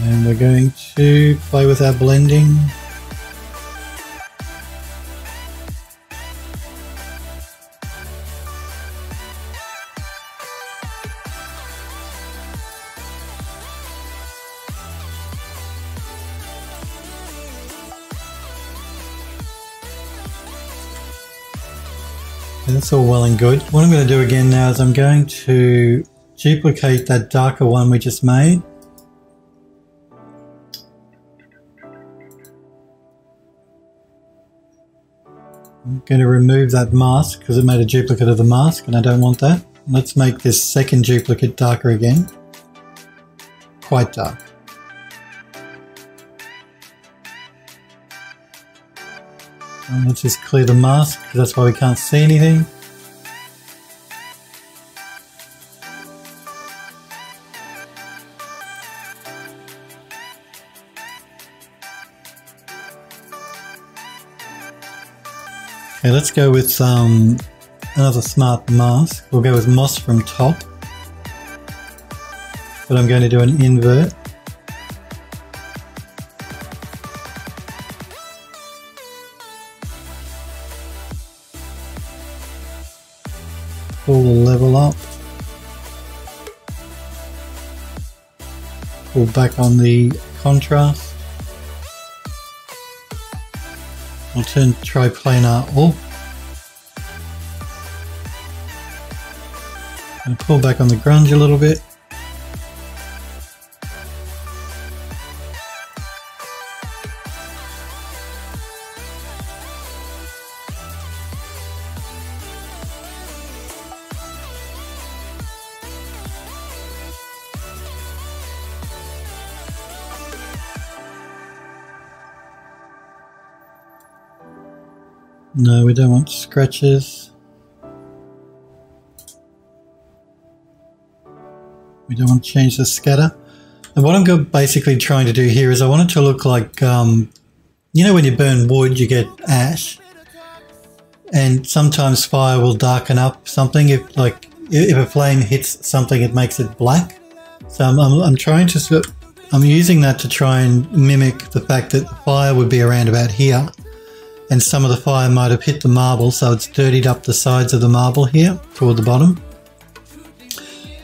And we're going to play with our blending. That's all well and good. What I'm going to do again now is I'm going to duplicate that darker one we just made. I'm going to remove that mask because it made a duplicate of the mask and I don't want that. Let's make this second duplicate darker again. Quite dark. And let's just clear the mask because that's why we can't see anything. Okay, let's go with another smart mask. We'll go with moss from top, but I'm going to do an invert. Pull the level up. Pull back on the contrast. We'll turn triplanar off and pull back on the grunge a little bit. No, we don't want scratches. We don't want to change the scatter. And what I'm basically trying to do here is I want it to look like, you know when you burn wood you get ash, and sometimes fire will darken up something. If like if a flame hits something it makes it black. So I'm trying to, I'm using that to try and mimic the fact that the fire would be around about here. And some of the fire might have hit the marble, so it's dirtied up the sides of the marble here toward the bottom.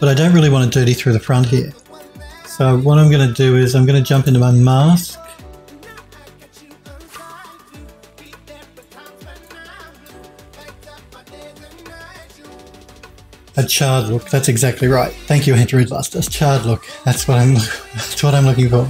But I don't really want to dirty through the front here. So what I'm going to do is I'm going to jump into my mask. A charred look, that's exactly right. Thank you, Andrew Lusters. Charred look, that's what I'm looking for.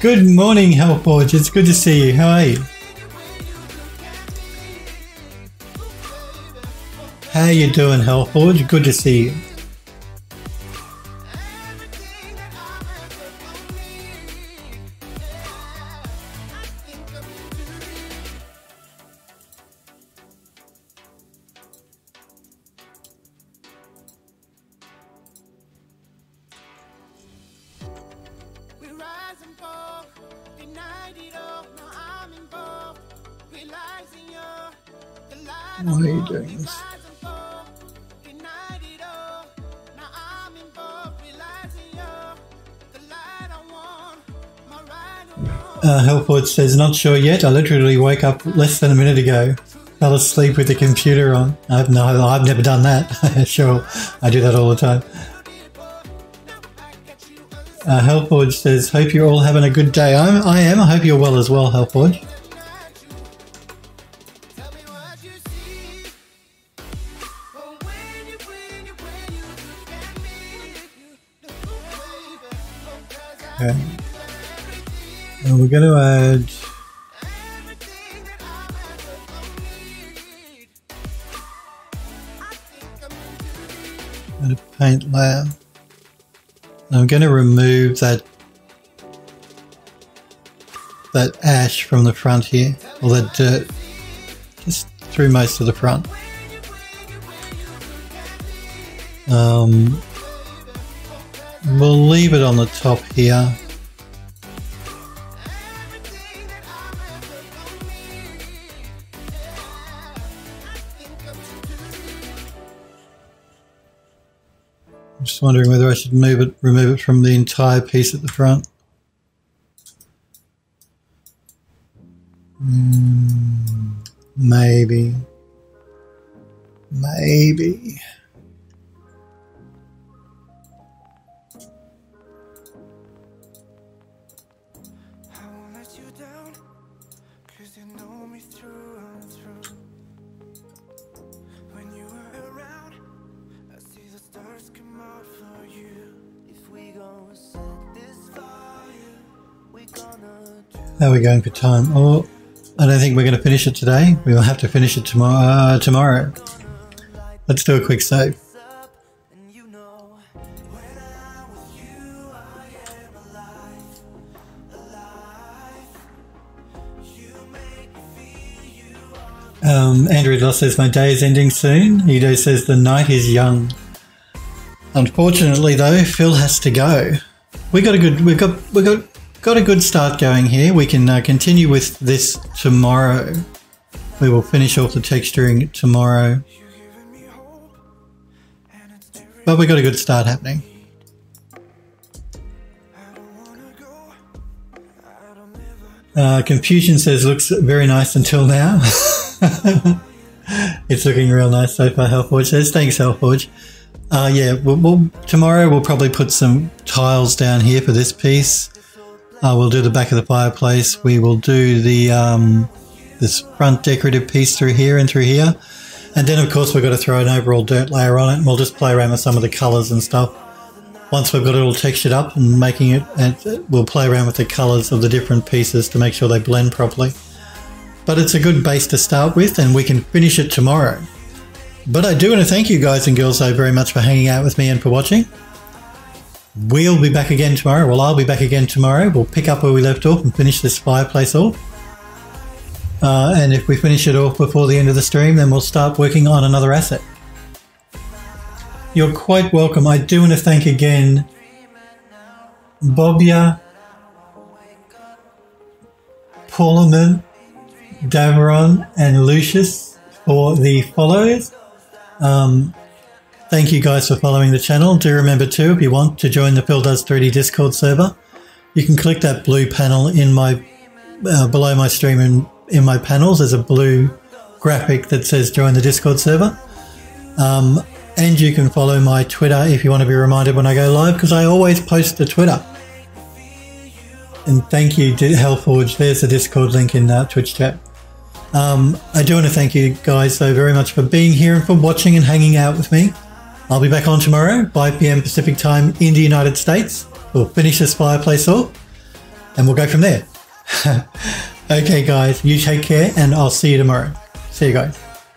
Good morning, Hellforge. It's good to see you. How are you? How you doing, Hellforge? Good to see you. Says not sure yet. I literally woke up less than a minute ago. Fell asleep with the computer on. I've never done that. Sure, I do that all the time. Hellforge says, hope you're all having a good day. I am. I hope you're well as well, Hellforge. Okay. And we're going to add a paint layer. And I'm going to remove that ash from the front here, or that dirt, just through most of the front. We'll leave it on the top here. Wondering whether I should remove it from the entire piece at the front. Maybe. How are we going for time? Oh, I don't think we're going to finish it today. We will have to finish it tomorrow. Let's do a quick save. Andrew Loss says, my day is ending soon. Edo says, the night is young. Unfortunately, though, Phil has to go. We've got a good start going here. We can continue with this tomorrow. We will finish off the texturing tomorrow. But we've got a good start happening. Confucian says, looks very nice until now. It's looking real nice so far, Hellforge says. Thanks, Hellforge. Yeah, tomorrow we'll probably put some tiles down here for this piece. We'll do the back of the fireplace. We will do the this front decorative piece through here and through here. And then, of course, we've got to throw an overall dirt layer on it, and we'll just play around with some of the colours and stuff. Once we've got it all textured up and making it, and we'll play around with the colours of the different pieces to make sure they blend properly. But it's a good base to start with, and we can finish it tomorrow. But I do want to thank you guys and girls so very much for hanging out with me and for watching. We'll be back again tomorrow. Well, I'll be back again tomorrow. We'll pick up where we left off and finish this fireplace off. And if we finish it off before the end of the stream, then we'll start working on another asset. You're quite welcome. I do want to thank again Bobia, Paulaman, Davron, and Lucius for the follows. Thank you guys for following the channel. Do remember too, if you want to join the Phil Does 3D Discord server, you can click that blue panel in my below my stream in my panels. There's a blue graphic that says join the Discord server. And you can follow my Twitter if you want to be reminded when I go live, because I always post to Twitter. And thank you to Hellforge. There's the Discord link in Twitch chat. I do want to thank you guys so very much for being here and for watching and hanging out with me. I'll be back on tomorrow, 5 p.m. Pacific time in the United States. We'll finish this fireplace off. and we'll go from there. Okay guys, you take care and I'll see you tomorrow. See you guys.